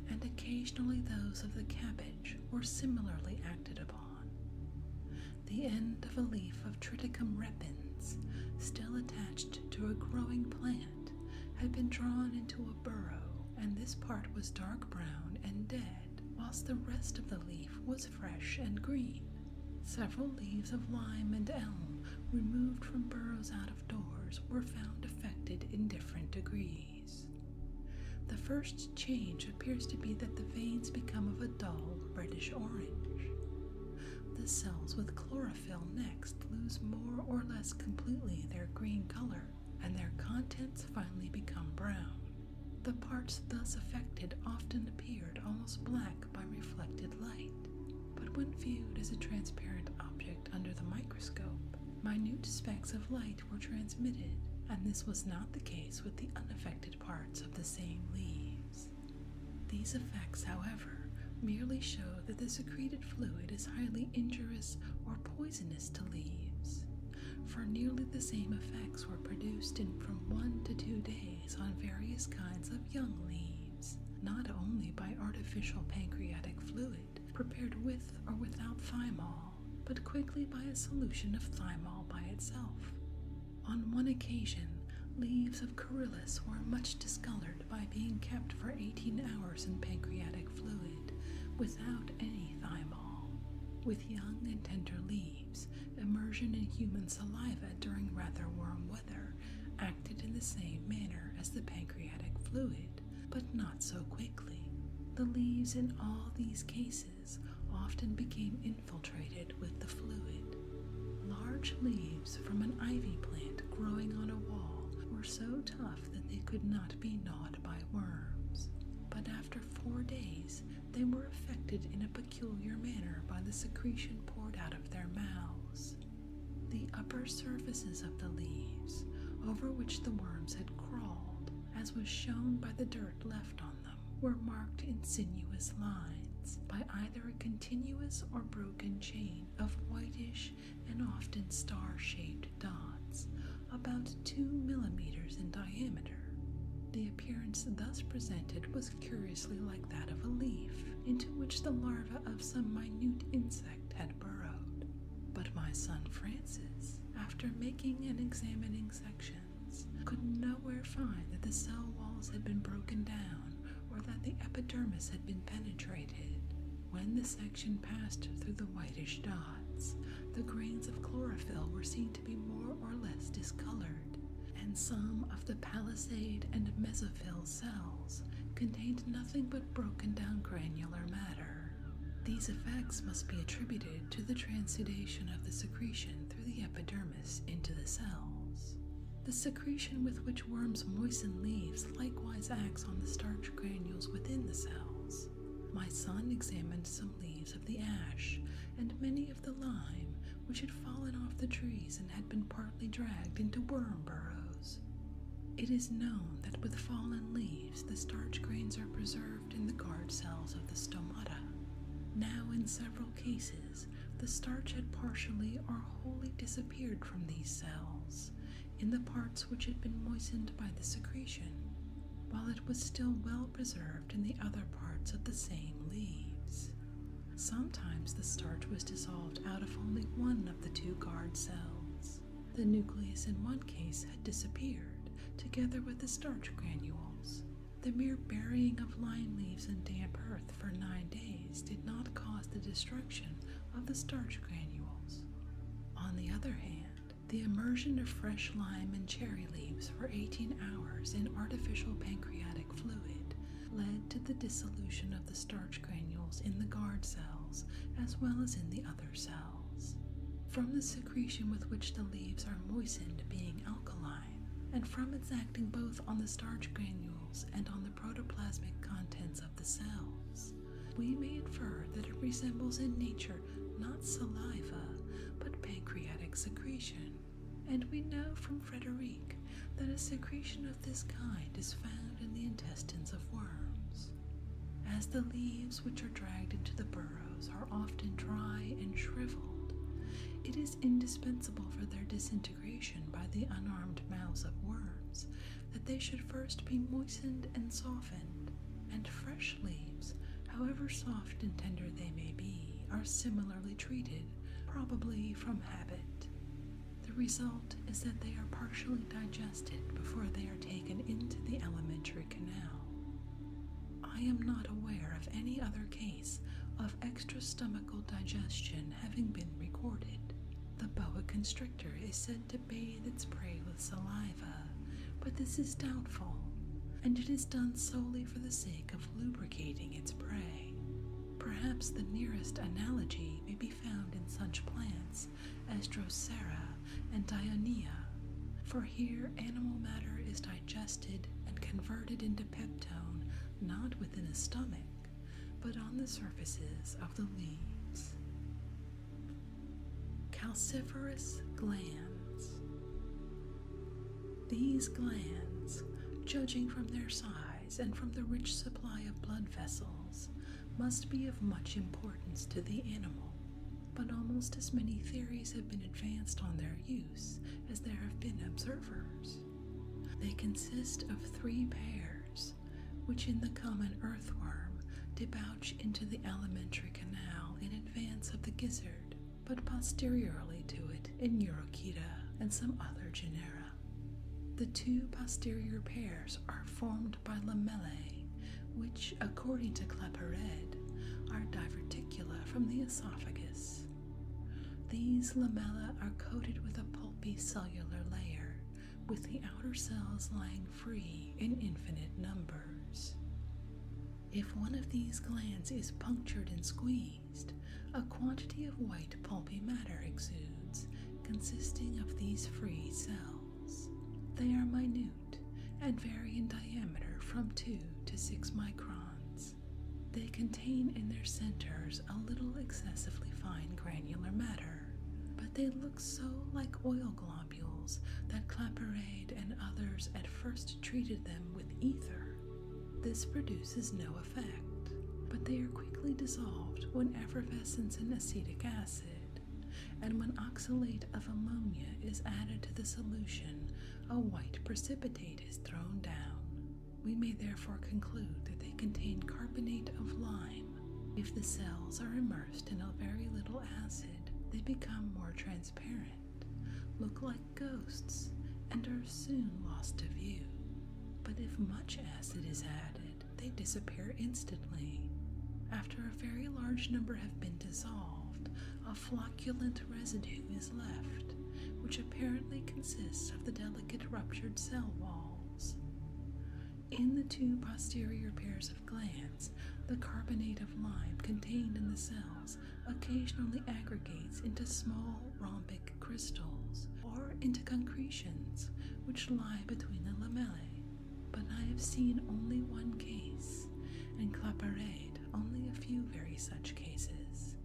and occasionally those of the cabbage were similarly acted upon. The end of a leaf of Triticum repens, still attached to a growing plant, had been drawn into a burrow, and this part was dark brown and dead, whilst the rest of the leaf was fresh and green. Several leaves of lime and elm, removed from burrows out of doors, were found affected in different degrees. The first change appears to be that the veins become of a dull reddish-orange. The cells with chlorophyll next lose more or less completely their green color, and their contents finally become brown. The parts thus affected often appeared almost black by reflected light, but when viewed as a transparent object under the microscope, minute specks of light were transmitted, and this was not the case with the unaffected parts of the same leaves. These effects, however, merely show that the secreted fluid is highly injurious or poisonous to leaves, for nearly the same effects were produced in from 1 to 2 days on various kinds of young leaves, not only by artificial pancreatic fluid prepared with or without thymol, but quickly by a solution of thymol by itself. On one occasion, leaves of coryllis were much discolored by being kept for 18 hours in pancreatic fluid, without any thymol. With young and tender leaves, immersion in human saliva during rather warm weather acted in the same manner as the pancreatic fluid, but not so quickly. The leaves in all these cases often became infiltrated with the fluid. Large leaves from an ivy plant growing on a wall were so tough that they could not be gnawed by worms, but after 4 days they were affected in a peculiar manner by the secretion poured out of their mouths. The upper surfaces of the leaves, over which the worms had crawled, as was shown by the dirt left on them, were marked in sinuous lines, by either a continuous or broken chain of whitish and often star-shaped dots, about 2 millimeters in diameter, appearance thus presented was curiously like that of a leaf, into which the larva of some minute insect had burrowed. But my son Francis, after making and examining sections, could nowhere find that the cell walls had been broken down or that the epidermis had been penetrated. When the section passed through the whitish dots, the grains of chlorophyll were seen to be more or less discolored, and some of the palisade and mesophyll cells contained nothing but broken down granular matter. These effects must be attributed to the transudation of the secretion through the epidermis into the cells. The secretion with which worms moisten leaves likewise acts on the starch granules within the cells. My son examined some leaves of the ash and many of the lime, which had fallen off the trees and had been partly dragged into worm burrows. It is known that with fallen leaves, the starch grains are preserved in the guard cells of the stomata. Now, in several cases, the starch had partially or wholly disappeared from these cells, in the parts which had been moistened by the secretion, while it was still well preserved in the other parts of the same leaves. Sometimes the starch was dissolved out of only one of the two guard cells. The nucleus in one case had disappeared, together with the starch granules. The mere burying of lime leaves in damp earth for 9 days did not cause the destruction of the starch granules. On the other hand, the immersion of fresh lime and cherry leaves for 18 hours in artificial pancreatic fluid led to the dissolution of the starch granules in the guard cells as well as in the other cells. From the secretion with which the leaves are moistened being alkaline, and from its acting both on the starch granules and on the protoplasmic contents of the cells, we may infer that it resembles in nature not saliva, but pancreatic secretion, and we know from Frederic that a secretion of this kind is found in the intestines of worms. As the leaves which are dragged into the burrows are often dry and shriveled, it is indispensable for their disintegration by the unarmed mouths of worms that they should first be moistened and softened, and fresh leaves, however soft and tender they may be, are similarly treated, probably from habit. The result is that they are partially digested before they are taken into the alimentary canal. I am not aware of any other case of extrastomachial digestion having been recorded. The boa constrictor is said to bathe its prey with saliva, but this is doubtful, and it is done solely for the sake of lubricating its prey. Perhaps the nearest analogy may be found in such plants as Drosera and Dionea, for here animal matter is digested and converted into peptone not within the stomach, but on the surfaces of the leaves. Calciferous glands. These glands, judging from their size and from the rich supply of blood vessels, must be of much importance to the animal, but almost as many theories have been advanced on their use as there have been observers. They consist of 3 pairs, which in the common earthworm debouch into the alimentary canal in advance of the gizzard, but posteriorly to it in Neurochaeta and some other genera. The 2 posterior pairs are formed by lamellae, which, according to Claparède, are diverticula from the esophagus. These lamella are coated with a pulpy cellular layer, with the outer cells lying free in infinite numbers. If one of these glands is punctured and squeezed, a quantity of white pulpy matter exudes, consisting of these free cells. They are minute and vary in diameter from 2 to 6 microns. They contain in their centers a little excessively fine granular matter, but they look so like oil globules that Claparède and others at first treated them with ether. This produces no effect, but they are quickly dissolved when effervescence in acetic acid, and when oxalate of ammonia is added to the solution, a white precipitate is thrown down. We may therefore conclude that they contain carbonate of lime. If the cells are immersed in a very little acid, they become more transparent, look like ghosts, and are soon lost to view. But if much acid is added, they disappear instantly. After a very large number have been dissolved, a flocculent residue is left, which apparently consists of the delicate ruptured cell walls. In the two posterior pairs of glands, the carbonate of lime contained in the cells occasionally aggregates into small rhombic crystals, or into concretions, which lie between the lamellae. But I have seen only one case, and Claparède only a few very such cases.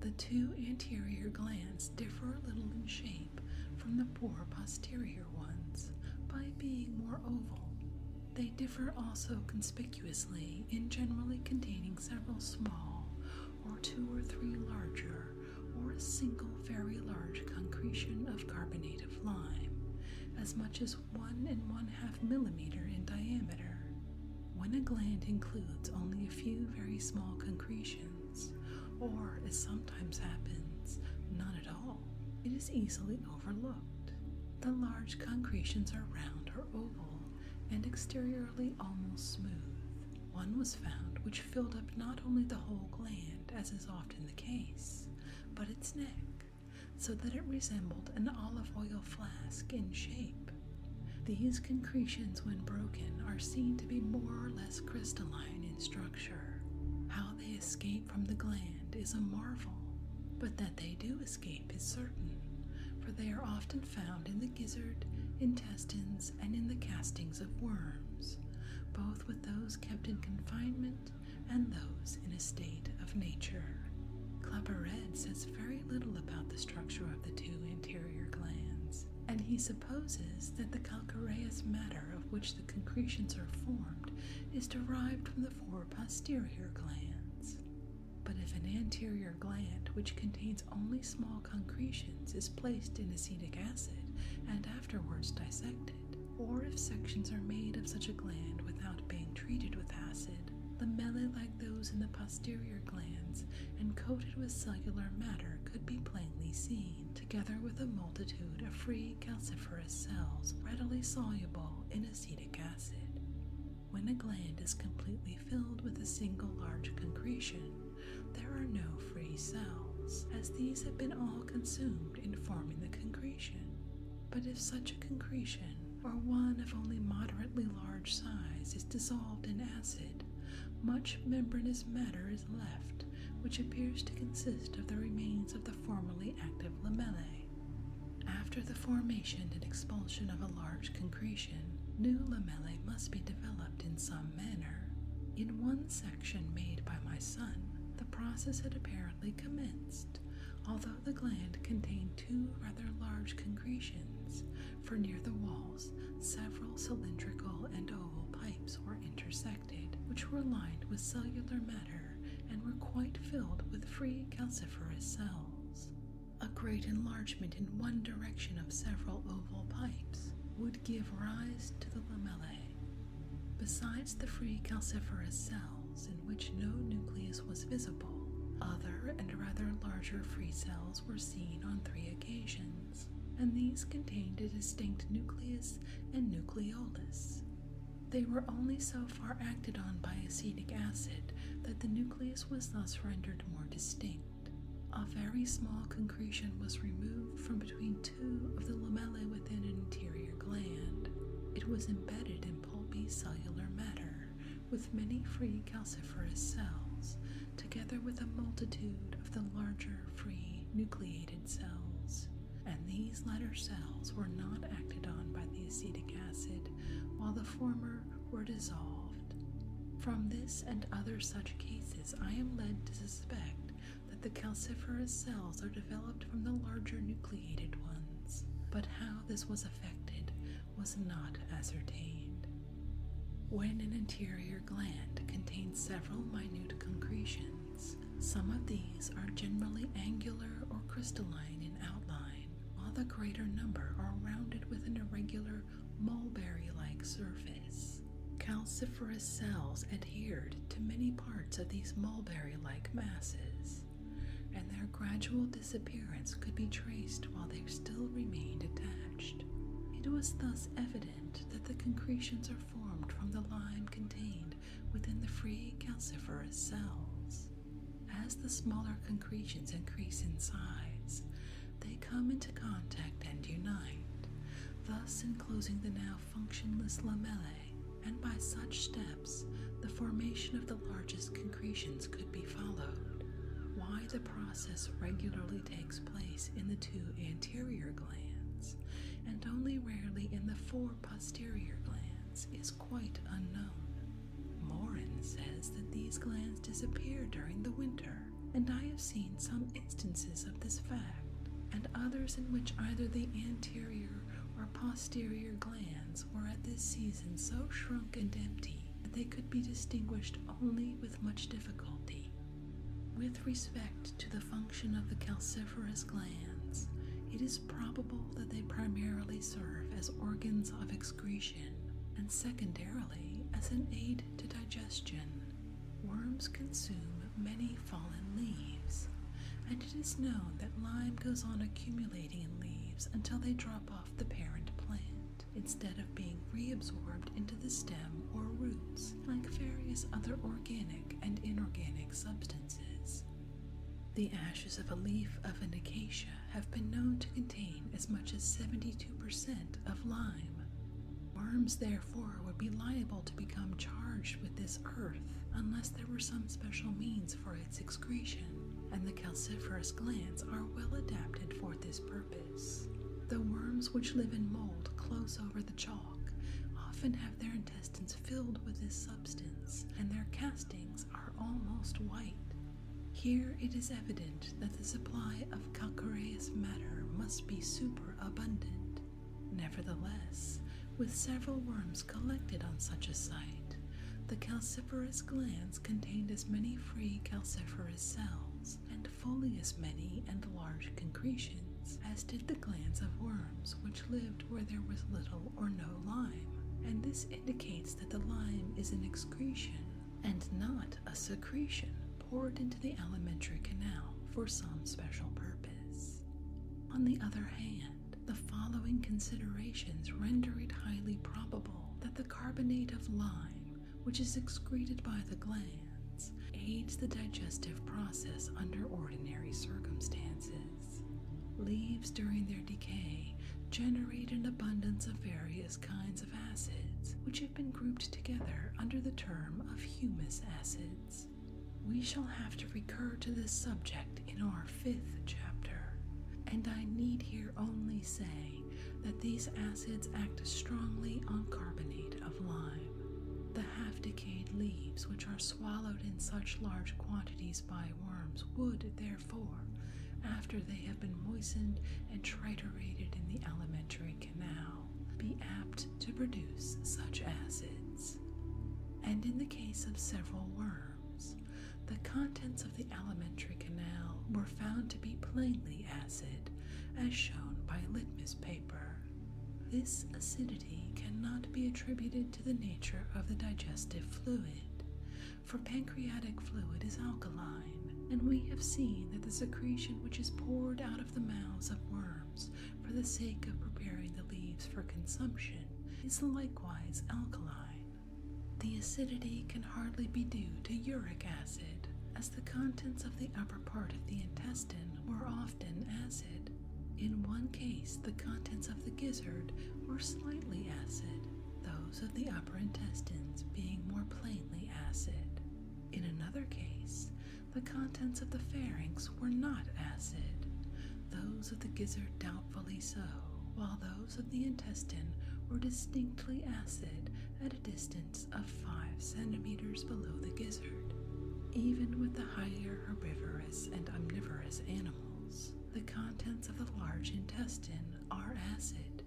The two anterior glands differ a little in shape from the poor posterior ones, by being more oval. They differ also conspicuously in generally containing several small, or two or three larger, or a single very large concretion of carbonate of lime, as much as 1 1/2 millimeter in diameter. When a gland includes only a few very small concretions, or, as sometimes happens, none at all, it is easily overlooked. The large concretions are round or oval, and exteriorly almost smooth. One was found which filled up not only the whole gland, as is often the case, but its neck, so that it resembled an olive oil flask in shape. These concretions, when broken, are seen to be more or less crystalline in structure. How they escape from the gland is a marvel, but that they do escape is certain, for they are often found in the gizzard, intestines, and in the castings of worms, both with those kept in confinement and those in a state of nature. Claparède says very little about the structure of the two anterior glands, and he supposes that the calcareous matter of which the concretions are formed is derived from the four posterior glands. But if an anterior gland which contains only small concretions is placed in acetic acid and afterwards dissected, or if sections are made of such a gland without being treated with acid, the lamellae like those in the posterior glands and coated with cellular matter could be plainly seen, together with a multitude of free calciferous cells readily soluble in acetic acid. When a gland is completely filled with a single large concretion, there are no free cells, as these have been all consumed in forming the concretion. But if such a concretion, or one of only moderately large size, is dissolved in acid, much membranous matter is left, which appears to consist of the remains of the formerly active lamellae. After the formation and expulsion of a large concretion, new lamellae must be developed in some manner. In one section made by my son, the process had apparently commenced, although the gland contained two rather large concretions, for near the walls several cylindrical and oval pipes were intersected, which were lined with cellular matter and were quite filled with free calciferous cells. A great enlargement in one direction of several oval pipes would give rise to the lamellae. Besides the free calciferous cells, in which no nucleus was visible, other and rather larger free cells were seen on 3 occasions, and these contained a distinct nucleus and nucleolus. They were only so far acted on by acetic acid that the nucleus was thus rendered more distinct. A very small concretion was removed from between 2 of the lamellae within an anterior gland. It was embedded in pulpy cellular matter, with many free calciferous cells, together with a multitude of the larger free nucleated cells, and these latter cells were not acted on by the acetic acid, while the former were dissolved. From this and other such cases, I am led to suspect that the calciferous cells are developed from the larger nucleated ones, but how this was effected was not ascertained. When an anterior gland contains several minute concretions, some of these are generally angular or crystalline in outline, while the greater number are rounded with an irregular mulberry-like surface. calciferous cells adhered to many parts of these mulberry-like masses, and their gradual disappearance could be traced while they still remained attached. It was thus evident that the concretions are formed from the lime contained within the free calciferous cells. As the smaller concretions increase in size, they come into contact and unite, thus enclosing the now functionless lamellae, and by such steps, the formation of the largest concretions could be followed. Why the process regularly takes place in the two anterior glands, and only rarely in the four posterior glands, is quite unknown. Moran says that these glands disappear during the winter, and I have seen some instances of this fact, and others in which either the anterior or posterior glands were at this season so shrunk and empty that they could be distinguished only with much difficulty. With respect to the function of the calciferous glands, it is probable that they primarily serve as organs of excretion, and secondarily as an aid to digestion. Worms consume many fallen leaves, and it is known that lime goes on accumulating in leaves until they drop off the parent plant, instead of being reabsorbed into the stem or roots, like various other organic and inorganic substances. The ashes of a leaf of an acacia have been known to contain as much as 72% of lime. Worms, therefore, would be liable to become charged with this earth unless there were some special means for its excretion, and the calciferous glands are well adapted for this purpose. The worms which live in mold close over the chalk often have their intestines filled with this substance, and their castings are almost white. Here it is evident that the supply of calcareous matter must be superabundant. Nevertheless, with several worms collected on such a site, the calciferous glands contained as many free calciferous cells, and fully as many and large concretions, as did the glands of worms which lived where there was little or no lime, and this indicates that the lime is an excretion, and not a secretion poured into the alimentary canal for some special purpose. On the other hand, the following considerations render it highly probable that the carbonate of lime, which is excreted by the glands, aids the digestive process under ordinary circumstances. Leaves during their decay generate an abundance of various kinds of acids, which have been grouped together under the term of humus acids. We shall have to recur to this subject in our 5th chapter, and I need here only say that these acids act strongly on carbonate of lime. The half-decayed leaves which are swallowed in such large quantities by worms would, therefore, after they have been moistened and triturated in the alimentary canal, be apt to produce such acids. And in the case of several worms, the contents of the alimentary canal were found to be plainly acid, as shown by litmus paper. This acidity cannot be attributed to the nature of the digestive fluid, for pancreatic fluid is alkaline, and we have seen that the secretion which is poured out of the mouths of worms for the sake of preparing the leaves for consumption is likewise alkaline. The acidity can hardly be due to uric acid, as the contents of the upper part of the intestine were often acid. In one case, the contents of the gizzard were slightly acid, those of the upper intestines being more plainly acid. In another case, the contents of the pharynx were not acid, those of the gizzard doubtfully so, while those of the intestine were distinctly acid at a distance of 5 centimeters below the gizzard. Even with the higher herbivorous and omnivorous animals, the contents of the large intestine are acid.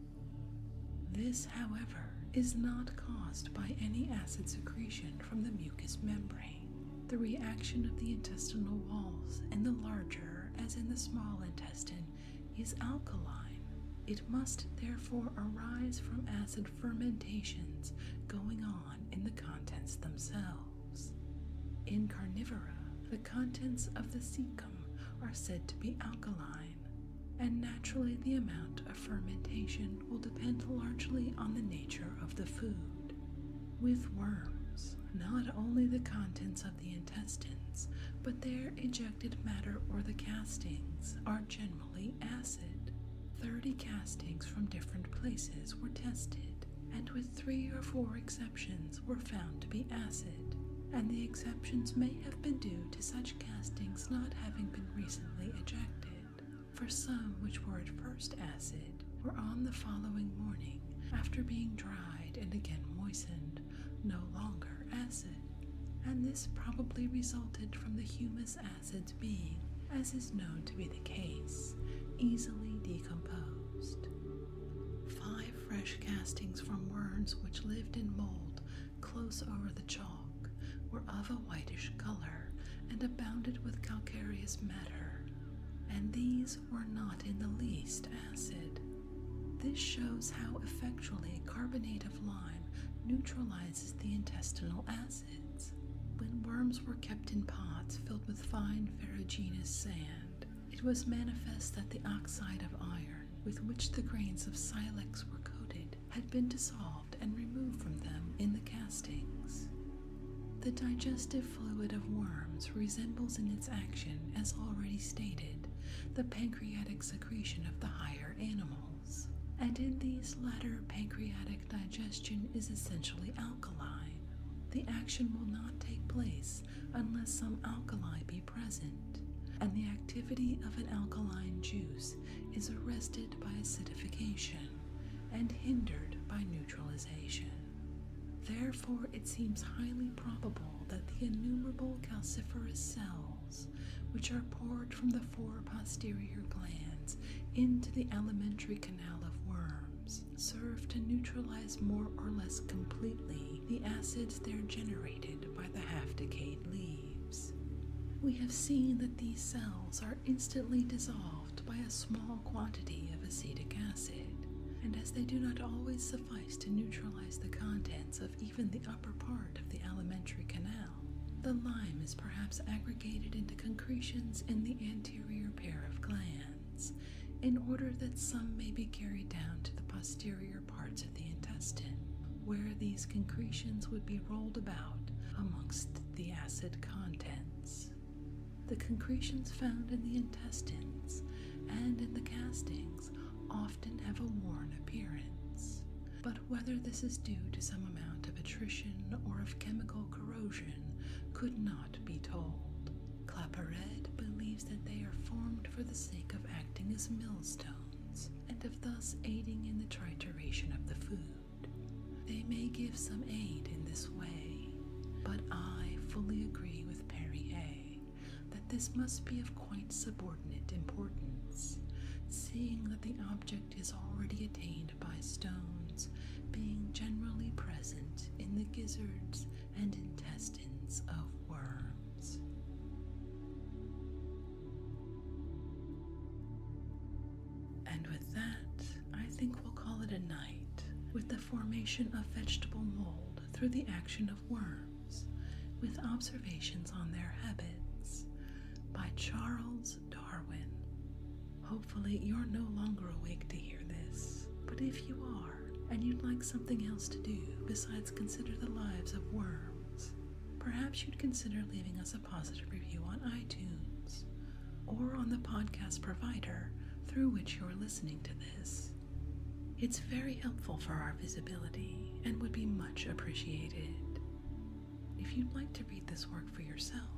This, however, is not caused by any acid secretion from the mucous membrane. The reaction of the intestinal walls in the larger, as in the small intestine, is alkaline, It must therefore arise from acid fermentations going on in the contents themselves. In carnivora, the contents of the cecum are said to be alkaline, and naturally the amount of fermentation will depend largely on the nature of the food. With worms, not only the contents of the intestines, but their ejected matter or the castings are generally acid. 30 castings from different places were tested, and with 3 or 4 exceptions were found to be acid, and the exceptions may have been due to such castings not having been recently ejected. For some which were at first acid were on the following morning, after being dried and again moistened, no longer acid, and this probably resulted from the humus acids being, as is known to be the case, easily decomposed. 5 fresh castings from worms which lived in mold close over the chalk were of a whitish color and abounded with calcareous matter, and these were not in the least acid. This shows how effectually carbonate of lime neutralizes the intestinal acids. When worms were kept in pots filled with fine ferruginous sand, it was manifest that the oxide of iron with which the grains of silex were coated had been dissolved and removed from them in the castings. The digestive fluid of worms resembles in its action, as already stated, the pancreatic secretion of the higher animals, and in these latter pancreatic digestion is essentially alkaline. The action will not take place unless some alkali be present, and the activity of an alkaline juice is arrested by acidification and hindered by neutralization. Therefore, it seems highly probable that the innumerable calciferous cells, which are poured from the 4 posterior glands into the alimentary canal of worms, serve to neutralize more or less completely the acids there generated by the half-decayed leaves. We have seen that these cells are instantly dissolved by a small quantity of acetic acid, and as they do not always suffice to neutralize the contents of even the upper part of the alimentary canal, the lime is perhaps aggregated into concretions in the anterior pair of glands, in order that some may be carried down to the posterior parts of the intestine, where these concretions would be rolled about amongst the acid contents. The concretions found in the intestines and in the castings often have a worn appearance, but whether this is due to some amount of attrition or of chemical corrosion could not be told. Claparède believes that they are formed for the sake of acting as millstones, and of thus aiding in the trituration of the food. They may give some aid in this way, but I fully agree with Perrier that this must be of quite subordinate importance, seeing that the object is already attained by stones being generally present in the gizzards and intestines of worms. And with that, I think we'll call it a night with the formation of vegetable mold through the action of worms, with observations on their habits, by Charles Darwin. Hopefully you're no longer awake to hear this, but if you are, and you'd like something else to do besides consider the lives of worms, perhaps you'd consider leaving us a positive review on iTunes, or on the podcast provider through which you're listening to this. It's very helpful for our visibility, and would be much appreciated. If you'd like to read this work for yourself,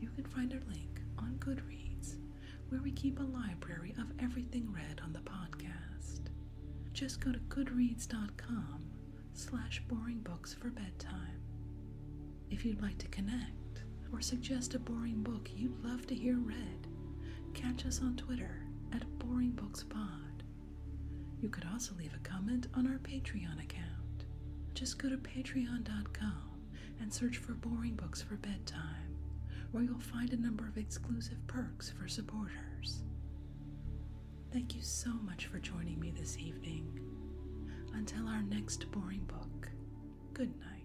you can find a link on Goodreads, where we keep a library of everything read on the podcast. Just go to goodreads.com/boringbooksforbedtime. If you'd like to connect, or suggest a boring book you'd love to hear read, catch us on Twitter @BoringBooksPod. You could also leave a comment on our Patreon account. Just go to patreon.com and search for Boring Books for Bedtime, where you'll find a number of exclusive perks for supporters. Thank you so much for joining me this evening. Until our next boring book, good night.